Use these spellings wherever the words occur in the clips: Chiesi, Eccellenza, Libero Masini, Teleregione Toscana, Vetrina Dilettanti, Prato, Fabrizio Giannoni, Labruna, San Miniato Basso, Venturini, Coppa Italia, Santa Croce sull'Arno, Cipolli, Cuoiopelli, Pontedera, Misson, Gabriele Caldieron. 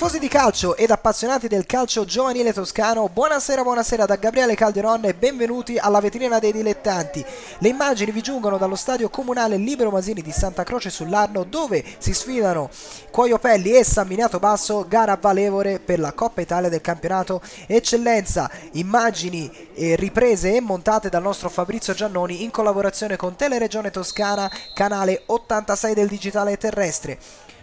Tifosi di calcio ed appassionati del calcio giovanile toscano, buonasera, buonasera da Gabriele Caldieron e benvenuti alla Vetrina dei Dilettanti. Le immagini vi giungono dallo stadio comunale Libero Masini di Santa Croce sull'Arno, dove si sfidano Cuoiopelli e San Miniato Basso, gara valevole per la Coppa Italia del campionato Eccellenza. Immagini riprese e montate dal nostro Fabrizio Giannoni in collaborazione con Teleregione Toscana, canale 86 del digitale terrestre.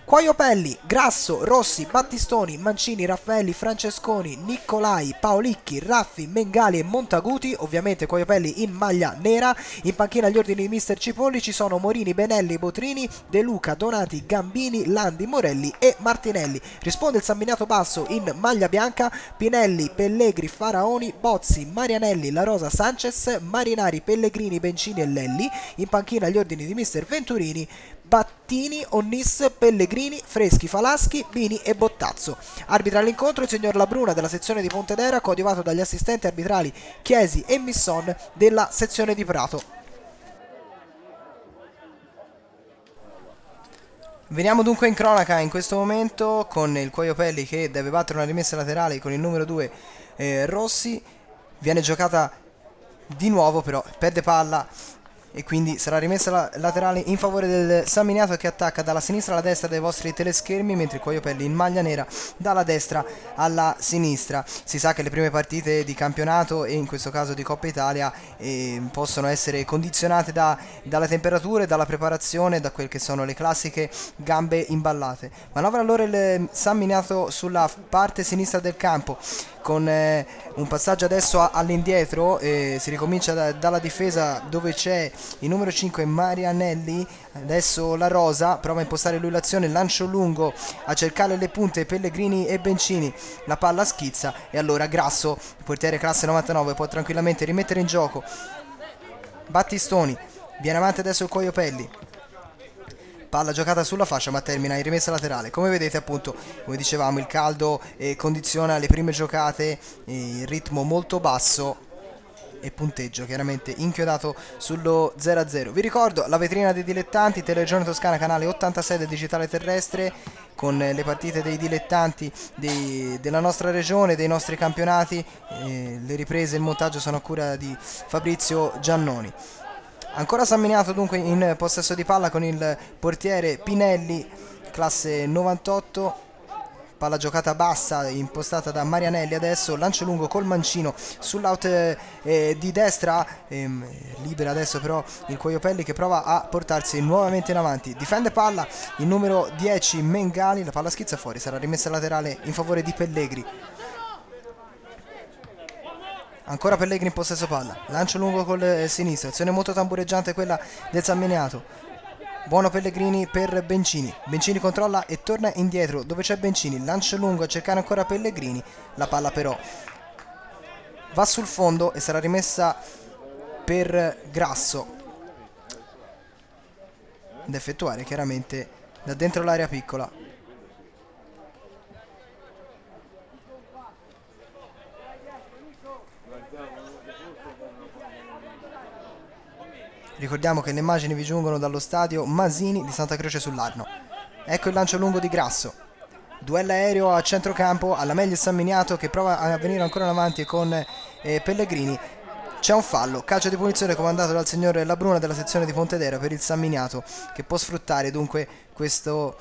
Cuoiopelli, Grasso, Rossi, Battistoni, Mancini, Raffaelli, Francesconi, Niccolai, Paolicchi, Raffi, Mengali e Montaguti, ovviamente Cuoiopelli in maglia nera. In panchina agli ordini di mister Cipolli ci sono Morini, Benelli, Botrini, De Luca, Donati, Gambini, Landi, Morelli e Martinelli. Risponde il San Miniato Basso in maglia bianca, Pinelli, Pellegri, Faraoni, Bozzi, Marianelli, La Rosa, Sanchez, Marinari, Pellegrini, Bencini e Lelli. In panchina agli ordini di mister Venturini, Battini, Onnis, Pellegrini, Freschi, Falaschi, Bini e Bottazzo. Arbitra l'incontro il signor Labruna della sezione di Pontedera, coadiuvato dagli assistenti arbitrali Chiesi e Misson della sezione di Prato. Veniamo dunque in cronaca in questo momento con il Cuoiopelli che deve battere una rimessa laterale con il numero 2 Rossi. Viene giocata di nuovo, però perde palla e quindi sarà rimessa laterale in favore del San Miniato, che attacca dalla sinistra alla destra dei vostri teleschermi, mentre Cuoiopelli in maglia nera dalla destra alla sinistra. Si sa che le prime partite di campionato e in questo caso di Coppa Italia possono essere condizionate dalla temperatura, dalla preparazione, da quel che sono le classiche gambe imballate. Manovra allora il San Miniato sulla parte sinistra del campo con un passaggio adesso all'indietro. Si ricomincia dalla difesa, dove c'è il numero 5 Marianelli, adesso La Rosa prova a impostare lui l'azione, lancio lungo a cercare le punte Pellegrini e Bencini, la palla schizza e allora Grasso, il portiere classe 99, può tranquillamente rimettere in gioco. Battistoni, viene avanti adesso il Cuoiopelli, palla giocata sulla fascia ma termina in rimessa laterale. Come vedete, appunto, come dicevamo, il caldo condiziona le prime giocate, il ritmo molto basso e punteggio chiaramente inchiodato sullo 0-0. Vi ricordo la Vetrina dei Dilettanti, Teleregione Toscana, canale 86 del digitale terrestre, con le partite dei dilettanti della nostra regione, dei nostri campionati. Le riprese e il montaggio sono a cura di Fabrizio Giannoni. Ancora San Miniato dunque in possesso di palla con il portiere Pinelli, classe 98. Palla giocata bassa, impostata da Marianelli adesso, lancio lungo col mancino sull'out di destra, libera adesso però il Cuoiopelli, che prova a portarsi nuovamente in avanti. Difende palla il numero 10 Mengali, la palla schizza fuori, sarà rimessa laterale in favore di Pellegri. Ancora Pellegri in possesso palla, lancio lungo col sinistro, azione molto tambureggiante quella del San Miniato. Buono Pellegrini per Bencini, Bencini controlla e torna indietro dove c'è Bencini, lancio lungo a cercare ancora Pellegrini, la palla però va sul fondo e sarà rimessa per Grasso, da effettuare chiaramente da dentro l'area piccola. Ricordiamo che le immagini vi giungono dallo stadio Masini di Santa Croce sull'Arno. Ecco il lancio lungo di Grasso. Duello aereo a centrocampo, alla meglio San Miniato che prova a venire ancora in avanti con Pellegrini. C'è un fallo, calcio di punizione comandato dal signor Labruna della sezione di Pontedera per il San Miniato, che può sfruttare dunque questa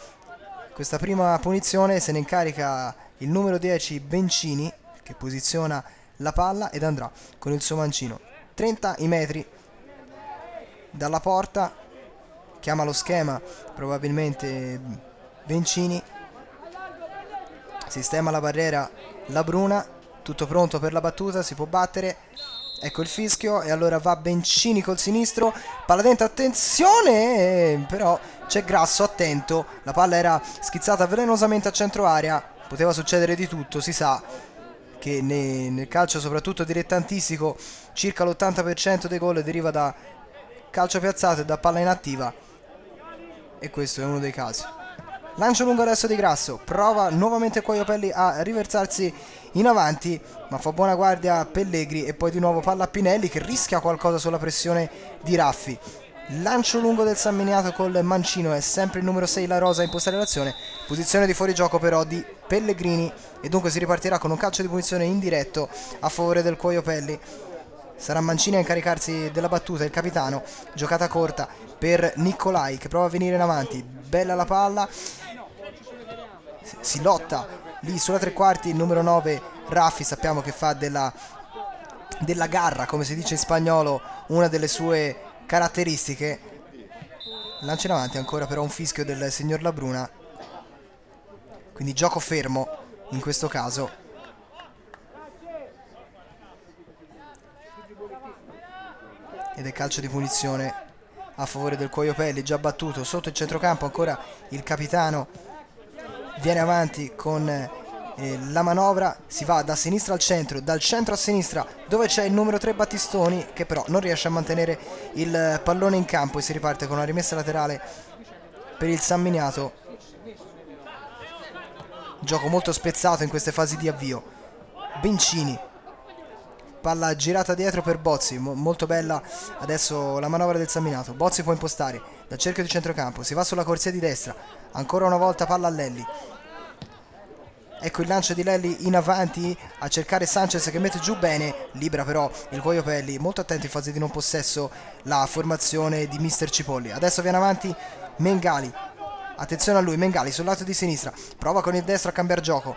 prima punizione. Se ne incarica il numero 10 Bencini, che posiziona la palla ed andrà con il suo mancino 30 i metri dalla porta. Chiama lo schema probabilmente Bencini, sistema la barriera Labruna, tutto pronto per la battuta, si può battere. Ecco il fischio e allora va Bencini col sinistro, palla dentro, attenzione, però c'è Grasso attento, la palla era schizzata velenosamente a centro area, poteva succedere di tutto. Si sa che nel calcio soprattutto dilettantistico circa l'80% dei gol deriva da calcio piazzato e da palla inattiva, e questo è uno dei casi. Lancio lungo adesso di Grasso, prova nuovamente Cuoiopelli a riversarsi in avanti, ma fa buona guardia Pellegri e poi di nuovo palla a Pinelli, che rischia qualcosa sulla pressione di Raffi. Lancio lungo del San Miniato col mancino, è sempre il numero 6 La Rosa in postare l'azione, posizione di fuorigioco però di Pellegrini e dunque si ripartirà con un calcio di punizione indiretto a favore del Cuoiopelli. Sarà Mancini a incaricarsi della battuta, il capitano, giocata corta per Nicolai che prova a venire in avanti, bella la palla, si lotta lì sulla tre quarti, il numero 9 Raffi, sappiamo che fa della garra, come si dice in spagnolo, una delle sue caratteristiche. Lancio in avanti ancora però un fischio del signor Labruna, quindi gioco fermo in questo caso. Ed è calcio di punizione a favore del Cuoiopelli, già battuto sotto il centrocampo, ancora il capitano viene avanti con la manovra, si va da sinistra al centro, dal centro a sinistra dove c'è il numero 3 Battistoni che però non riesce a mantenere il pallone in campo e si riparte con una rimessa laterale per il San Miniato. Gioco molto spezzato in queste fasi di avvio. Bencini, palla girata dietro per Bozzi, molto bella adesso la manovra del San Miniato. Bozzi può impostare dal cerchio di centrocampo, si va sulla corsia di destra, ancora una volta palla a Lelli. Ecco il lancio di Lelli in avanti a cercare Sanchez che mette giù bene, libera però il Cuoiopelli, molto attento in fase di non possesso la formazione di mister Cipolli. Adesso viene avanti Mengali, attenzione a lui, Mengali sul lato di sinistra, prova con il destro a cambiare gioco,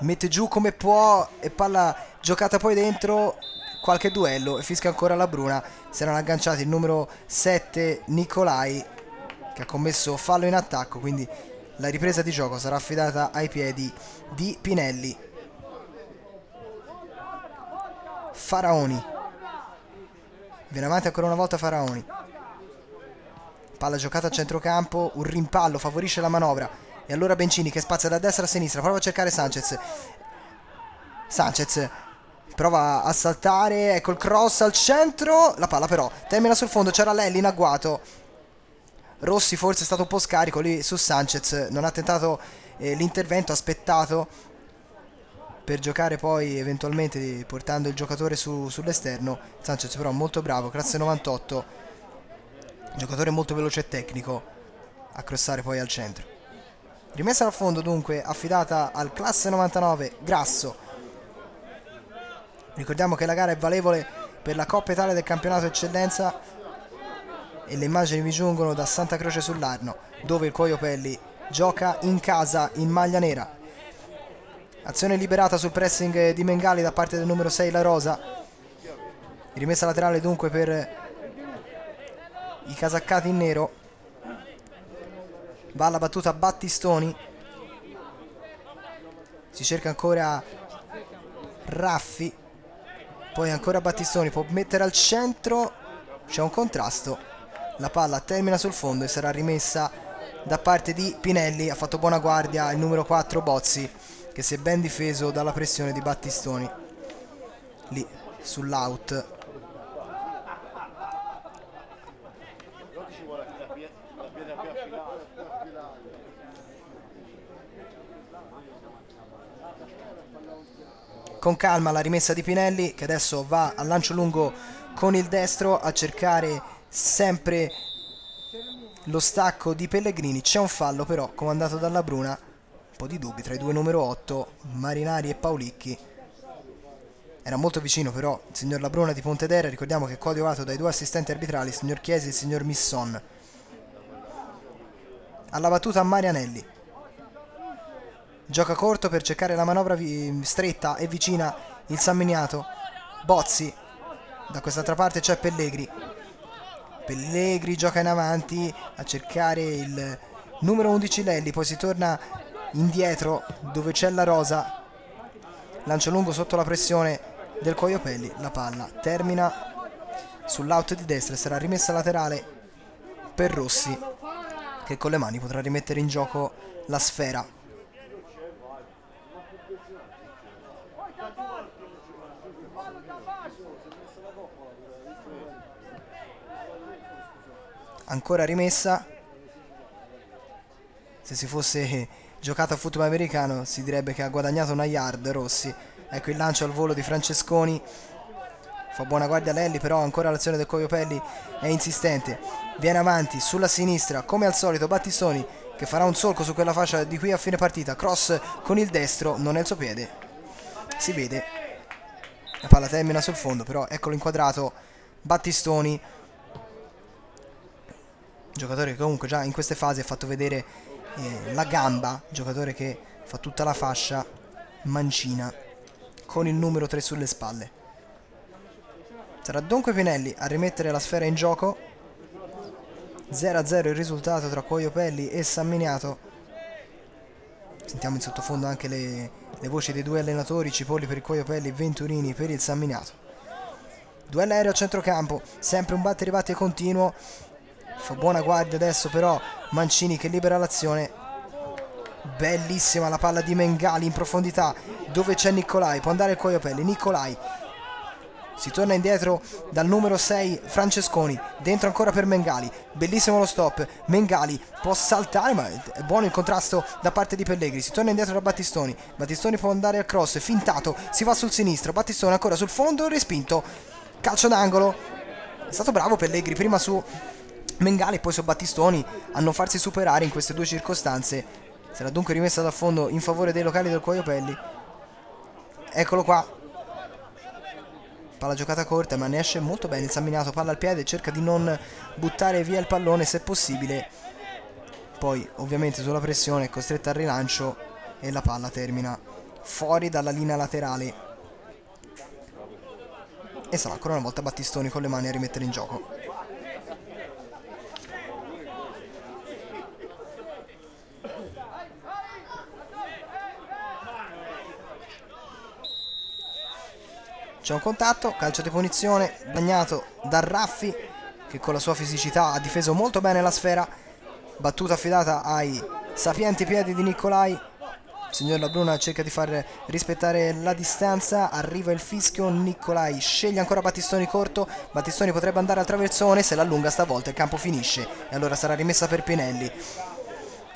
mette giù come può e palla giocata poi dentro, qualche duello e fischia ancora Labruna. Si erano agganciati il numero 7 Nicolai che ha commesso fallo in attacco, quindi la ripresa di gioco sarà affidata ai piedi di Pinelli. Faraoni. Viene avanti ancora una volta Faraoni. Palla giocata a centrocampo, un rimpallo favorisce la manovra. E allora Bencini che spazia da destra a sinistra, prova a cercare Sanchez. Sanchez prova a saltare, ecco il cross al centro. La palla però termina sul fondo, c'era Lelli in agguato. Rossi forse è stato un po' scarico lì su Sanchez, non ha tentato l'intervento, ha aspettato per giocare poi eventualmente portando il giocatore sull'esterno. Sanchez però molto bravo, classe 98, giocatore molto veloce e tecnico, a crossare poi al centro. Rimessa dal fondo dunque affidata al classe 99 Grasso. Ricordiamo che la gara è valevole per la Coppa Italia del campionato Eccellenza e le immagini mi giungono da Santa Croce sull'Arno dove il Cuoiopelli gioca in casa in maglia nera. Azione liberata sul pressing di Mengali da parte del numero 6 La Rosa, rimessa laterale dunque per i casaccati in nero, va alla battuta Battistoni, si cerca ancora Raffi, poi ancora Battistoni, può mettere al centro, c'è un contrasto. La palla termina sul fondo e sarà rimessa da parte di Pinelli. Ha fatto buona guardia il numero 4 Bozzi che si è ben difeso dalla pressione di Battistoni lì sull'out. Con calma la rimessa di Pinelli che adesso va al lancio lungo con il destro a cercare sempre lo stacco di Pellegrini. C'è un fallo però comandato dalla Bruna, un po' di dubbi tra i due numero 8 Marinari e Paulicchi, era molto vicino però il signor Labruna di Pontedera. Ricordiamo che è coadiuvato dai due assistenti arbitrali, il signor Chiesi e il signor Misson. Alla battuta Marianelli, gioca corto per cercare la manovra stretta e vicina il San Miniato. Bozzi, da quest'altra parte c'è Pellegrini. Pellegrini gioca in avanti a cercare il numero 11 Lelli, poi si torna indietro dove c'è La Rosa, lancio lungo sotto la pressione del Cuoiopelli, la palla termina sull'out di destra e sarà rimessa laterale per Rossi che con le mani potrà rimettere in gioco la sfera. Ancora rimessa, se si fosse giocata a football americano si direbbe che ha guadagnato una yard Rossi. Ecco il lancio al volo di Francesconi, fa buona guardia Lelli, però ancora l'azione del Cuoiopelli è insistente, viene avanti sulla sinistra come al solito Battistoni, che farà un solco su quella fascia di qui a fine partita, cross con il destro, non è il suo piede, si vede, la palla termina sul fondo, però eccolo inquadrato Battistoni, giocatore che comunque già in queste fasi ha fatto vedere la gamba, giocatore che fa tutta la fascia mancina con il numero 3 sulle spalle. Sarà dunque Pinelli a rimettere la sfera in gioco. 0-0 il risultato tra Cuoiopelli e San Miniato. Sentiamo in sottofondo anche le voci dei due allenatori, Cipolli per il Cuoiopelli e Venturini per il San Miniato. Duello aereo a centrocampo, sempre un batte e ribatti continuo. Fa buona guardia adesso però Mancini che libera l'azione. Bellissima la palla di Mengali in profondità, dove c'è Nicolai, può andare il Cuoiopelli. Nicolai si torna indietro dal numero 6 Francesconi, dentro ancora per Mengali, bellissimo lo stop, Mengali può saltare ma è buono il contrasto da parte di Pellegrini, si torna indietro da Battistoni, Battistoni può andare al cross, fintato, si va sul sinistro, Battistoni ancora sul fondo, respinto, calcio d'angolo. È stato bravo Pellegrini prima su Mengali e poi su Battistoni a non farsi superare in queste due circostanze. Sarà dunque rimessa dal fondo in favore dei locali del Cuoiopelli. Eccolo qua, palla giocata corta ma ne esce molto bene il San Miniato, palla al piede, cerca di non buttare via il pallone se possibile, poi ovviamente sulla pressione è costretta al rilancio e la palla termina fuori dalla linea laterale e sarà ancora una volta Battistoni con le mani a rimettere in gioco. C'è un contatto, calcio di punizione, bagnato da Raffi che con la sua fisicità ha difeso molto bene la sfera, battuta affidata ai sapienti piedi di Nicolai, il signor Labruna cerca di far rispettare la distanza, arriva il fischio, Nicolai sceglie ancora Battistoni corto, Battistoni potrebbe andare al traversone, se l'allunga stavolta il campo finisce e allora sarà rimessa per Pinelli.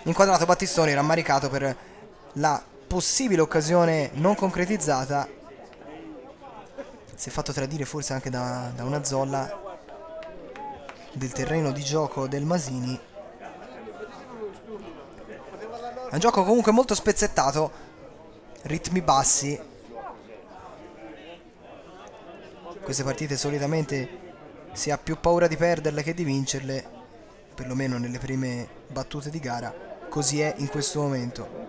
Inquadrato Battistoni, rammaricato per la possibile occasione non concretizzata. Si è fatto tradire forse anche da una zolla del terreno di gioco del Masini. È un gioco comunque molto spezzettato, ritmi bassi. Queste partite solitamente si ha più paura di perderle che di vincerle, perlomeno nelle prime battute di gara. Così è in questo momento.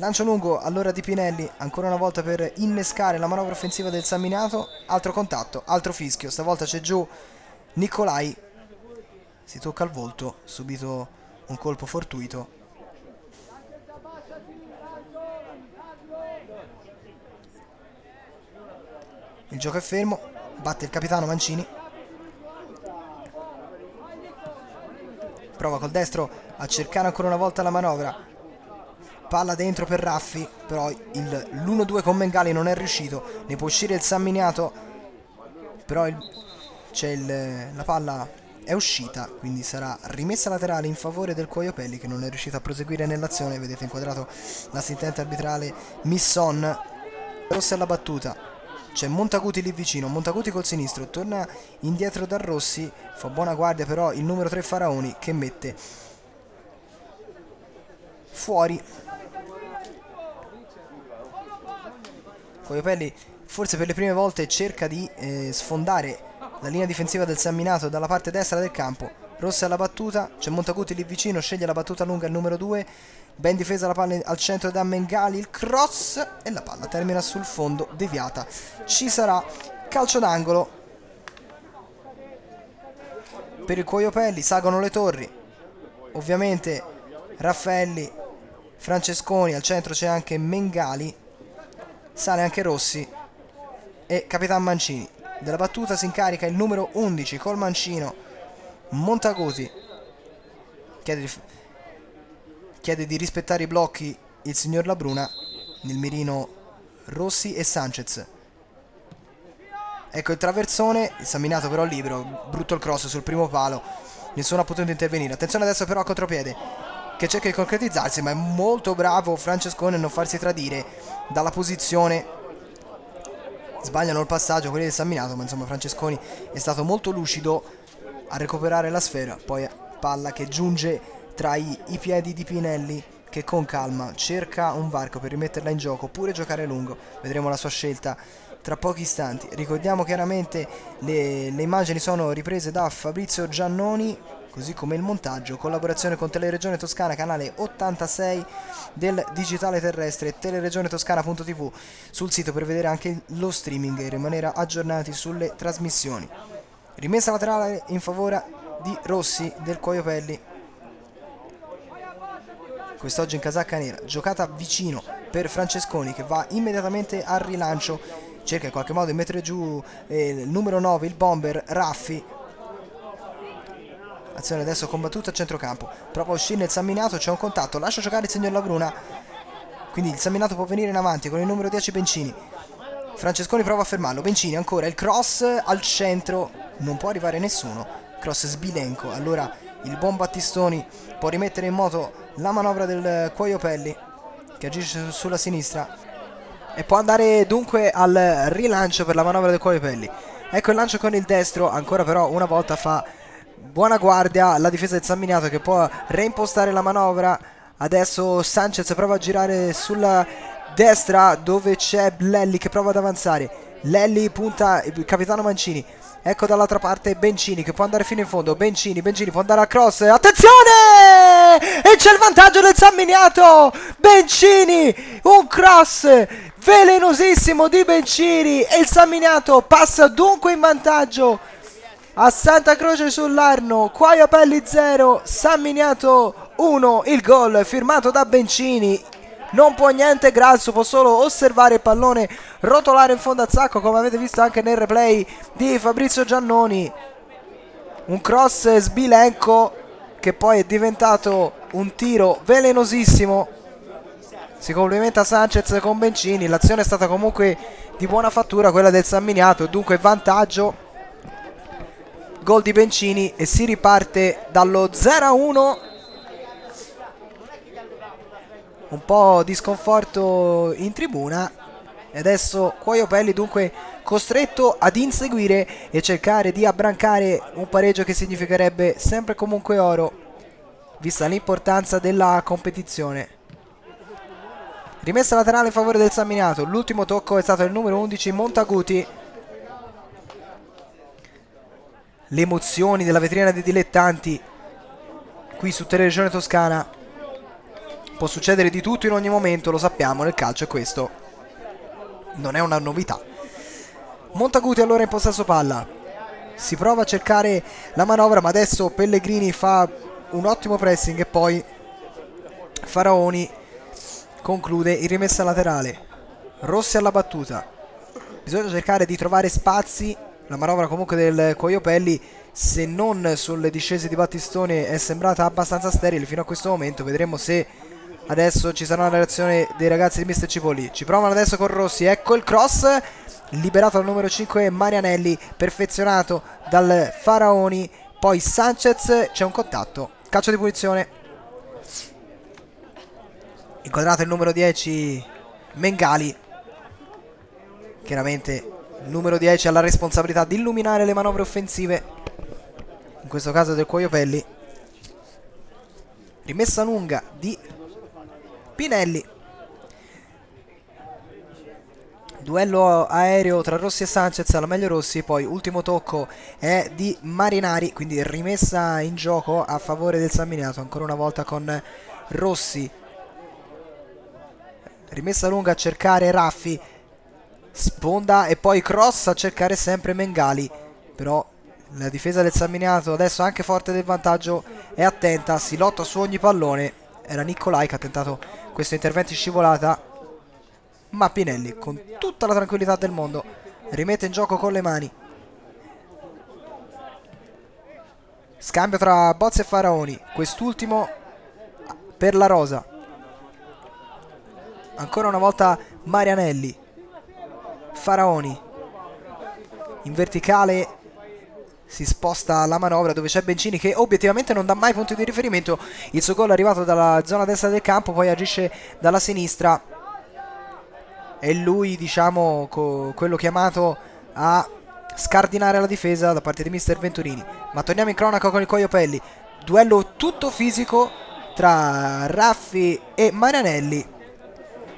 Lancio lungo allora di Pinelli, ancora una volta per innescare la manovra offensiva del San Miniato, altro contatto, altro fischio, stavolta c'è giù Nicolai, si tocca al volto, subito un colpo fortuito. Il gioco è fermo, batte il capitano Mancini, prova col destro a cercare ancora una volta la manovra. Palla dentro per Raffi, però l'1-2 con Mengali non è riuscito, ne può uscire il San Miniato, però la palla è uscita, quindi sarà rimessa laterale in favore del Cuoiopelli che non è riuscito a proseguire nell'azione. Vedete inquadrato l'assistente arbitrale Misson, Rossi alla battuta, c'è Montaguti lì vicino, Montaguti col sinistro, torna indietro da Rossi, fa buona guardia però il numero 3 Faraoni che mette fuori. Cuoiopelli forse per le prime volte cerca di sfondare la linea difensiva del San Miniato dalla parte destra del campo. Rossi alla battuta, c'è Montaguti lì vicino, sceglie la battuta lunga il numero 2, ben difesa la palla al centro da Mengali, il cross e la palla termina sul fondo, deviata. Ci sarà calcio d'angolo per il Cuoiopelli, salgono le torri, ovviamente Raffaelli, Francesconi, al centro c'è anche Mengali, sale anche Rossi e Capitan Mancini. Della battuta si incarica il numero 11 col mancino Montaguti, chiede di rispettare i blocchi il signor Labruna, nel mirino Rossi e Sanchez. Ecco il traversone, il San Miniato però libero, brutto il cross sul primo palo, nessuno ha potuto intervenire. Attenzione adesso però a contropiede che cerca di concretizzarsi, ma è molto bravo Francescone a non farsi tradire dalla posizione sbagliano il passaggio quelli del San Miniato, ma insomma Francesconi è stato molto lucido a recuperare la sfera, poi palla che giunge tra i piedi di Pinelli, che con calma cerca un varco per rimetterla in gioco oppure giocare lungo. Vedremo la sua scelta tra pochi istanti. Ricordiamo chiaramente le immagini sono riprese da Fabrizio Giannoni, così come il montaggio, collaborazione con Teleregione Toscana, canale 86 del digitale terrestre, teleregionetoscana.tv, sul sito per vedere anche lo streaming e rimanere aggiornati sulle trasmissioni. Rimessa laterale in favore di Rossi del Cuoiopelli, quest'oggi in casacca nera, giocata vicino per Francesconi che va immediatamente al rilancio, cerca in qualche modo di mettere giù il numero 9, il bomber Raffi. Azione adesso combattuta a centrocampo, prova a uscire il San Miniato, c'è un contatto, lascia giocare il signor Labruna, quindi il San Miniato può venire in avanti con il numero 10 Bencini. Francesconi prova a fermarlo, Bencini ancora, il cross al centro, non può arrivare nessuno, cross sbilenco, allora il buon Battistoni può rimettere in moto la manovra del Cuoiopelli che agisce sulla sinistra e può andare dunque al rilancio per la manovra del Cuoiopelli. Ecco il lancio con il destro, ancora però una volta fa buona guardia la difesa del San Miniato che può reimpostare la manovra. Adesso Sanchez prova a girare sulla destra dove c'è Lelli che prova ad avanzare, Lelli punta il capitano Mancini, ecco dall'altra parte Bencini che può andare fino in fondo, Bencini può andare a cross, attenzione! E c'è il vantaggio del San Miniato! Bencini, un cross velenosissimo di Bencini e il San Miniato passa dunque in vantaggio a Santa Croce sull'Arno, Cuoiopelli 0, San Miniato 1, il gol firmato da Bencini. Non può niente Grasso, può solo osservare il pallone rotolare in fondo al sacco, come avete visto anche nel replay di Fabrizio Giannoni. Un cross sbilenco che poi è diventato un tiro velenosissimo. Si complimenta Sanchez con Bencini, l'azione è stata comunque di buona fattura quella del San Miniato, dunque vantaggio, gol di Bencini e si riparte dallo 0-1. Un po' di sconforto in tribuna e adesso Cuoiopelli dunque costretto ad inseguire e cercare di abbrancare un pareggio che significherebbe sempre comunque oro, vista l'importanza della competizione. Rimessa laterale in favore del San Miniato, l'ultimo tocco è stato il numero 11 Montaguti. Le emozioni della vetrina dei dilettanti qui su Teleregione Toscana. Può succedere di tutto in ogni momento, lo sappiamo, nel calcio è questo, non è una novità. Montaguti allora in possesso palla, si prova a cercare la manovra ma adesso Pellegrini fa un ottimo pressing e poi Faraoni conclude in rimessa laterale. Rossi alla battuta, bisogna cercare di trovare spazi, la manovra comunque del Cuoiopelli, se non sulle discese di Battistoni, è sembrata abbastanza sterile fino a questo momento. Vedremo se adesso ci sarà una reazione dei ragazzi di mister Cipolli. Ci provano adesso con Rossi, ecco il cross liberato dal numero 5 Marianelli, perfezionato dal Faraoni, poi Sanchez, c'è un contatto, calcio di punizione, inquadrato il numero 10 Mengali. Chiaramente il numero 10 ha la responsabilità di illuminare le manovre offensive, in questo caso del Cuoiopelli. Rimessa lunga di Pinelli, duello aereo tra Rossi e Sanchez, alla meglio Rossi, poi ultimo tocco è di Marinari, quindi rimessa in gioco a favore del San Miniato ancora una volta con Rossi. Rimessa lunga a cercare Raffi, sponda e poi cross a cercare sempre Mengali, però la difesa del San Miniato adesso anche forte del vantaggio è attenta, si lotta su ogni pallone. Era Nicolai che ha tentato questo intervento in scivolata, ma Pinelli con tutta la tranquillità del mondo rimette in gioco con le mani. Scambio tra Bozzi e Faraoni, quest'ultimo per la rosa. Ancora una volta Marianelli, Faraoni, in verticale si sposta la manovra dove c'è Bencini che obiettivamente non dà mai punti di riferimento, il suo gol è arrivato dalla zona destra del campo, poi agisce dalla sinistra e lui, diciamo, quello chiamato a scardinare la difesa da parte di mister Venturini. Ma torniamo in cronaca con il Cuoiopelli, duello tutto fisico tra Raffi e Marianelli.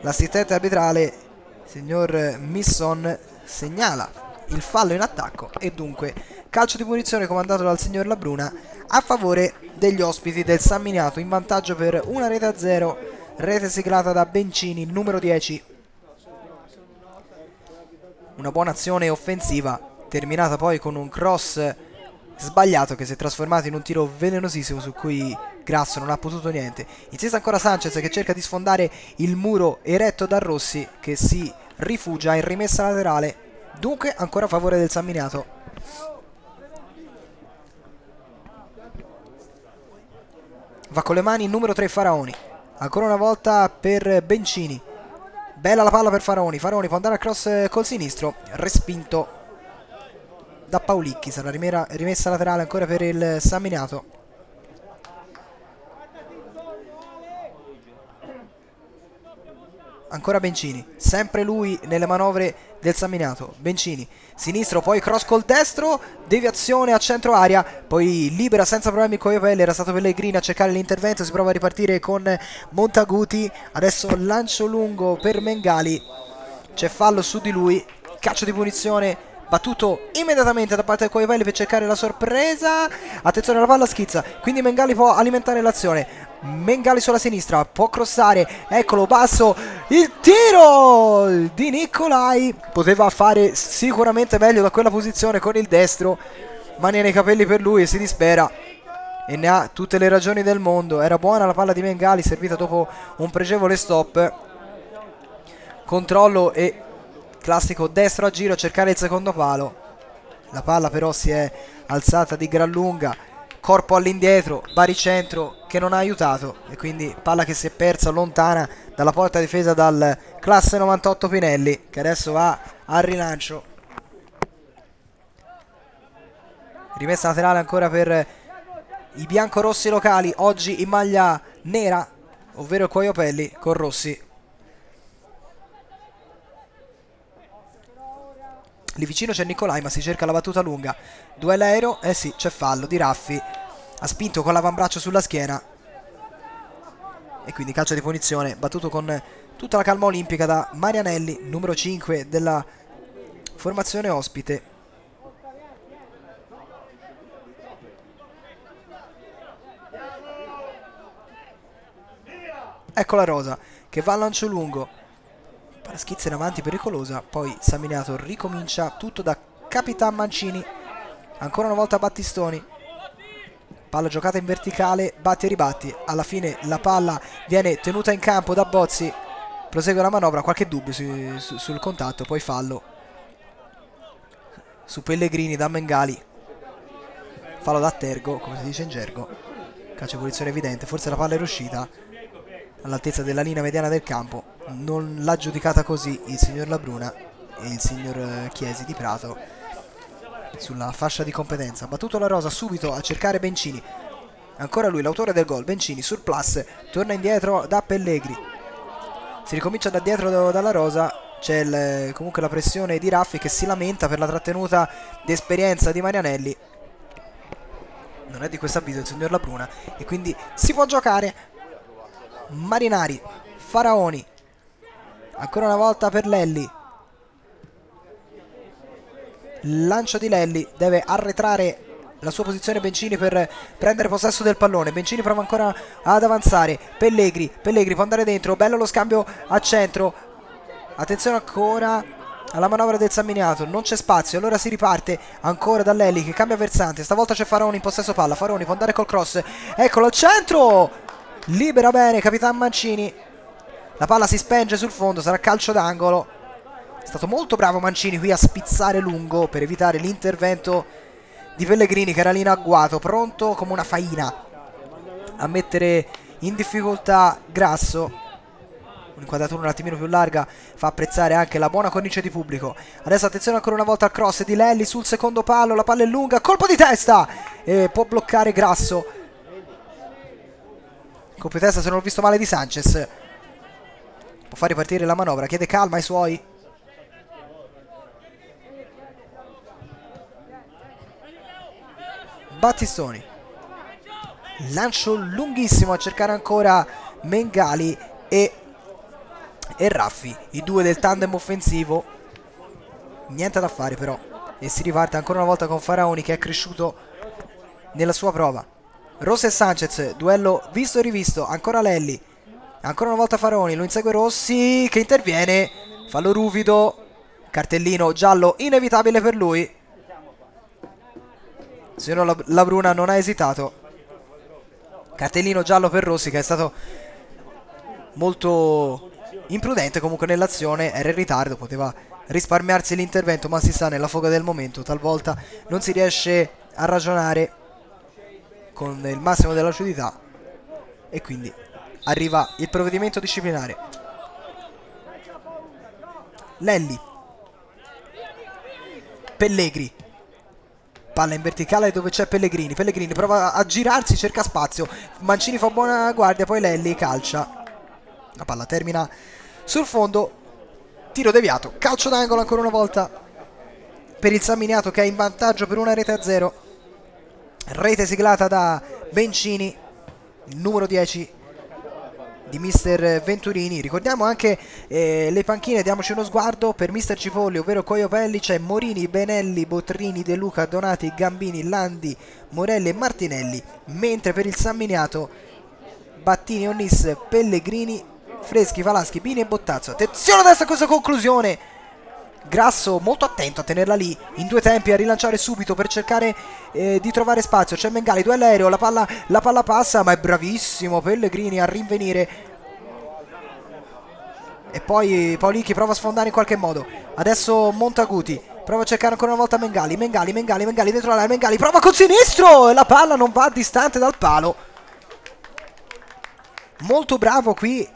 L'assistente arbitrale, signor Misson, segnala il fallo in attacco e dunque calcio di punizione comandato dal signor Labruna a favore degli ospiti del San Miniato, in vantaggio per 1-0, rete siglata da Bencini, numero 10. Una buona azione offensiva terminata poi con un cross sbagliato che si è trasformato in un tiro velenosissimo su cui Grasso non ha potuto niente. Insiste ancora Sanchez che cerca di sfondare il muro eretto da Rossi, che si rifugia in rimessa laterale. Dunque ancora a favore del San Miniato. Va con le mani numero 3 Faraoni. Ancora una volta per Bencini. Bella la palla per Faraoni. Faraoni può andare al cross col sinistro. Respinto da Paulicchi. Sarà rimessa laterale ancora per il San Miniato. Ancora Bencini. Sempre lui nelle manovre del San Miniato. Bencini sinistro, poi cross col destro, deviazione a centro aria, poi libera senza problemi Cuoiopelli. Era stato Pellegrini a cercare l'intervento, si prova a ripartire con Montaguti, adesso lancio lungo per Mengali, c'è fallo su di lui, calcio di punizione battuto immediatamente da parte del Cuoiopelli per cercare la sorpresa. Attenzione, alla palla schizza, quindi Mengali può alimentare l'azione. Mengali sulla sinistra, può crossare, eccolo Basso, il tiro di Nicolai, poteva fare sicuramente meglio da quella posizione con il destro, ma ne ha nei capelli per lui e si dispera e ne ha tutte le ragioni del mondo. Era buona la palla di Mengali, servita dopo un pregevole stop, controllo e classico destro a giro a cercare il secondo palo. La palla però si è alzata di gran lunga, corpo all'indietro, baricentro che non ha aiutato e quindi palla che si è persa lontana dalla porta difesa dal classe 98 Pinelli, che adesso va al rilancio. Rimessa laterale ancora per i biancorossi locali, oggi in maglia nera, ovvero Cuoiopelli con Rossi. Lì vicino c'è Nicolai ma si cerca la battuta lunga, duello aereo, eh sì, c'è fallo di Raffi, ha spinto con l'avambraccio sulla schiena e quindi calcio di punizione battuto con tutta la calma olimpica da Marianelli, numero 5 della formazione ospite. Ecco la Rosa che va al lancio lungo, la schizza in avanti pericolosa, poi San Miniato ricomincia tutto da Capitan Mancini, ancora una volta Battistoni, palla giocata in verticale, batti e ribatti, alla fine la palla viene tenuta in campo da Bozzi, prosegue la manovra, qualche dubbio sul contatto, poi fallo su Pellegrini da Mengali, fallo da Tergo, come si dice in gergo, calcio di punizione evidente, forse la palla era uscita all'altezza della linea mediana del campo, non l'ha giudicata così il signor Labruna e il signor Chiesi di Prato sulla fascia di competenza. Battuto la Rosa subito a cercare Bencini, ancora lui l'autore del gol, Bencini surplus, torna indietro da Pellegrini, si ricomincia da dietro dalla Rosa, c'è comunque la pressione di Raffi che si lamenta per la trattenuta d'esperienza di Marianelli, non è di questo avviso il signor Labruna e quindi si può giocare. Marinari, Faraoni, ancora una volta per Lelli, lancio di Lelli, deve arretrare la sua posizione Bencini per prendere possesso del pallone, Bencini prova ancora ad avanzare, Pellegrini può andare dentro, bello lo scambio a centro, attenzione ancora alla manovra del San Miniato, non c'è spazio, allora si riparte ancora da Lelli che cambia versante, stavolta c'è Faraoni in possesso palla, Faraoni può andare col cross, eccolo al centro, libera bene Capitan Mancini. La palla si spenge sul fondo, sarà calcio d'angolo. È stato molto bravo Mancini qui a spizzare lungo per evitare l'intervento di Pellegrini che era lì in agguato, pronto come una faina a mettere in difficoltà Grasso. Un'inquadratura un attimino più larga fa apprezzare anche la buona cornice di pubblico. Adesso attenzione ancora una volta al cross di Lelli sul secondo palo, la palla è lunga, colpo di testa e può bloccare Grasso. Colpo di testa, se non ho visto male, di Sanchez. Può far ripartire la manovra, chiede calma ai suoi. Battistoni, lancio lunghissimo a cercare ancora Mengali e Raffi, i due del tandem offensivo. Niente da fare però, e si riparte ancora una volta con Faraoni, che è cresciuto nella sua prova. Rossi e Sanchez, duello visto e rivisto, ancora Lelli, ancora una volta Faraoni, lo insegue Rossi che interviene, fallo ruvido, cartellino giallo inevitabile per lui. Signor Labruna non ha esitato. Cartellino giallo per Rossi, che è stato molto imprudente comunque nell'azione, era in ritardo, poteva risparmiarsi l'intervento, ma si sta nella foga del momento, talvolta non si riesce a ragionare con il massimo della lucidità e quindi arriva il provvedimento disciplinare. Lelli, Pellegri, palla in verticale dove c'è Pellegrini. Pellegrini prova a girarsi, cerca spazio, Mancini fa buona guardia, poi Lelli calcia, la palla termina sul fondo, tiro deviato, calcio d'angolo ancora una volta per il San Miniato, che è in vantaggio per una rete a zero. Rete siglata da Bencini, il numero 10 di mister Venturini. Ricordiamo anche le panchine, diamoci uno sguardo. Per mister Cipolli, ovvero Cuoiopelli, c'è Morini, Benelli, Bottrini, De Luca, Donati, Gambini, Landi, Morelli e Martinelli, mentre per il San Miniato Battini, Onnis, Pellegrini, Freschi, Falaschi, Bini e Bottazzo. Attenzione adesso a questa conclusione, Grasso molto attento a tenerla lì in due tempi, a rilanciare subito per cercare di trovare spazio. C'è Mengali, duello aereo, la palla passa, ma è bravissimo Pellegrini a rinvenire, e poi Paolicchi prova a sfondare in qualche modo. Adesso Montaguti prova a cercare ancora una volta Mengali, Mengali dentro l'area, Mengali prova col sinistro e la palla non va distante dal palo. Molto bravo qui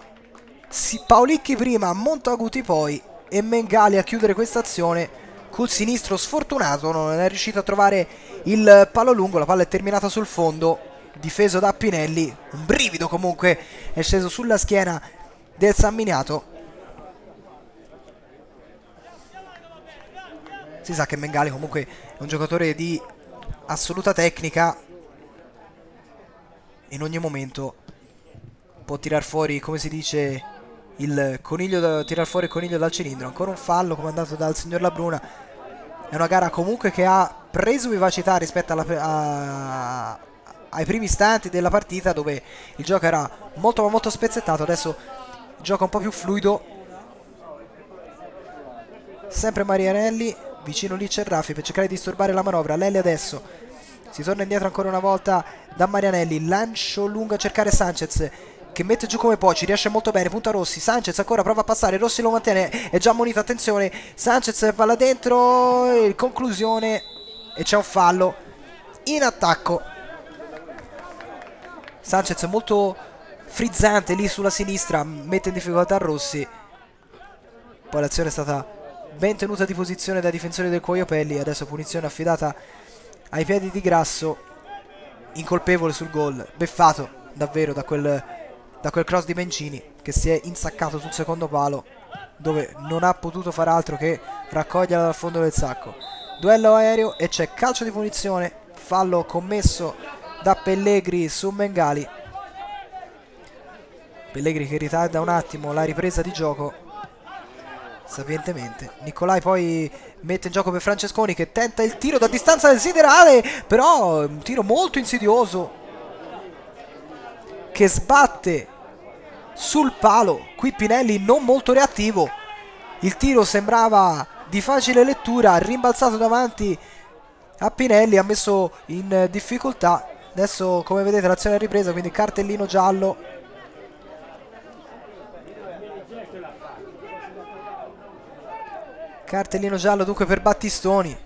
Paolicchi prima, Montaguti poi, e Mengali a chiudere questa azione col sinistro sfortunato, non è riuscito a trovare il palo lungo, la palla è terminata sul fondo, difeso da Pinelli. Un brivido comunque è sceso sulla schiena del San Miniato. Si sa che Mengali comunque è un giocatore di assoluta tecnica, in ogni momento può tirar fuori, come si dice, il coniglio, tirar fuori il coniglio dal cilindro. Ancora un fallo comandato dal signor Labruna. È una gara comunque che ha preso vivacità rispetto ai primi istanti della partita, dove il gioco era molto ma molto spezzettato. Adesso il gioco è un po' più fluido. Sempre Marianelli, vicino lì c'è Raffi per cercare di disturbare la manovra. Lelli adesso si torna indietro ancora una volta da Marianelli, lancio lungo a cercare Sanchez, che mette giù come può, ci riesce molto bene, punta Rossi, Sanchez ancora prova a passare, Rossi lo mantiene, è già ammonito, attenzione, Sanchez va là dentro, conclusione, e c'è un fallo in attacco. Sanchez molto frizzante lì sulla sinistra, mette in difficoltà Rossi, poi l'azione è stata ben tenuta di posizione dai difensori del Cuoiopelli. Adesso punizione affidata ai piedi di Grasso, incolpevole sul gol, beffato davvero da quel cross di Bencini, che si è insaccato sul secondo palo, dove non ha potuto far altro che raccoglierla dal fondo del sacco. Duello aereo e c'è calcio di punizione, fallo commesso da Pellegri su Mengali. Pellegri che ritarda un attimo la ripresa di gioco sapientemente. Nicolai poi mette in gioco per Francesconi, che tenta il tiro da distanza desiderale, però è un tiro molto insidioso che sbatte sul palo. Qui Pinelli non molto reattivo, il tiro sembrava di facile lettura, rimbalzato davanti a Pinelli, ha messo in difficoltà. Adesso come vedete l'azione è ripresa, quindi cartellino giallo dunque per Battistoni.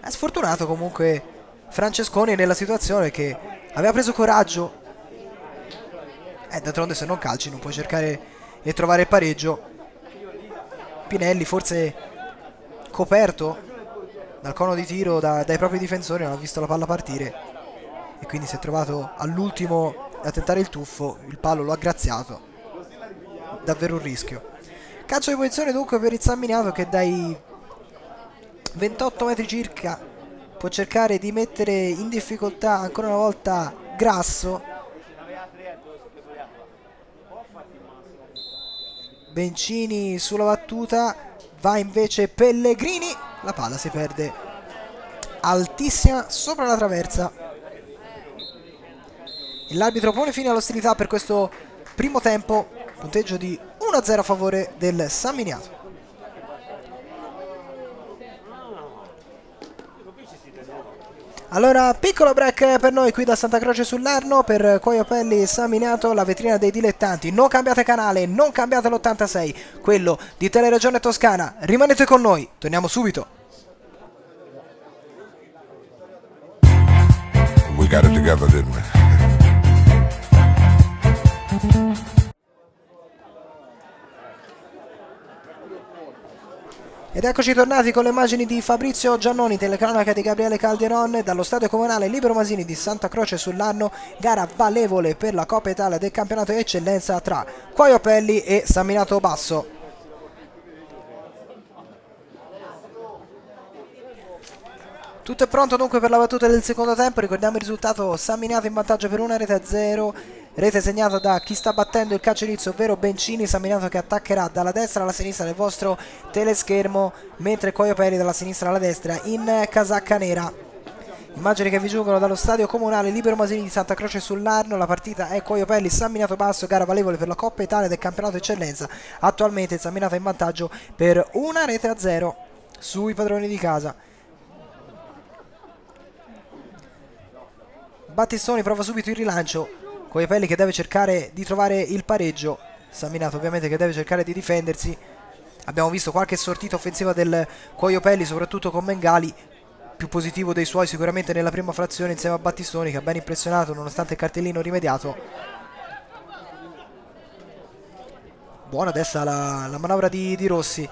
È sfortunato comunque Francesconi nella situazione, che aveva preso coraggio. D'altronde se non calci non puoi cercare e trovare il pareggio. Pinelli forse coperto dal cono di tiro dai propri difensori, non ha visto la palla partire e quindi si è trovato all'ultimo a tentare il tuffo, il palo lo ha graziato. davvero un rischio. Calcio di posizione dunque per il San Miniato, che dai 28 metri circa può cercare di mettere in difficoltà ancora una volta Grasso. Bencini sulla battuta, va invece Pellegrini, la palla si perde altissima sopra la traversa. L'arbitro pone fine all'ostilità per questo primo tempo, punteggio di 1-0 a favore del San Miniato. Allora, piccolo break per noi qui da Santa Croce sull'Arno, per Cuoiopelli e San Miniato, la vetrina dei dilettanti. Non cambiate canale, non cambiate l'86, quello di Teleregione Toscana. Rimanete con noi, torniamo subito. We got it together, didn't we? Ed eccoci tornati con le immagini di Fabrizio Giannoni, telecronaca di Gabriele Caldieron dallo stadio comunale Libero Masini di Santa Croce sull'Arno, gara valevole per la Coppa Italia del campionato Eccellenza tra Cuoiopelli e San Miniato Basso. Tutto è pronto dunque per la battuta del secondo tempo, ricordiamo il risultato: San Miniato in vantaggio per 1-0. Rete segnata da chi sta battendo il calcio inizio, ovvero Bencini. San Miniato che attaccherà dalla destra alla sinistra del vostro teleschermo, mentre Cuoiopelli dalla sinistra alla destra in casacca nera. Immagini che vi giungono dallo stadio comunale Libero Masini di Santa Croce sull'Arno. La partita è Cuoiopelli San Miniato Basso, gara valevole per la Coppa Italia del campionato Eccellenza. Attualmente San Miniato è in vantaggio per 1-0 sui padroni di casa. Battistoni prova subito il rilancio, Cuoiopelli che deve cercare di trovare il pareggio, San Miniato ovviamente che deve cercare di difendersi. Abbiamo visto qualche sortita offensiva del Cuoiopelli, soprattutto con Mengali, più positivo dei suoi sicuramente nella prima frazione, insieme a Battistoni che ha ben impressionato nonostante il cartellino rimediato. Buona adesso la manovra di Rossi,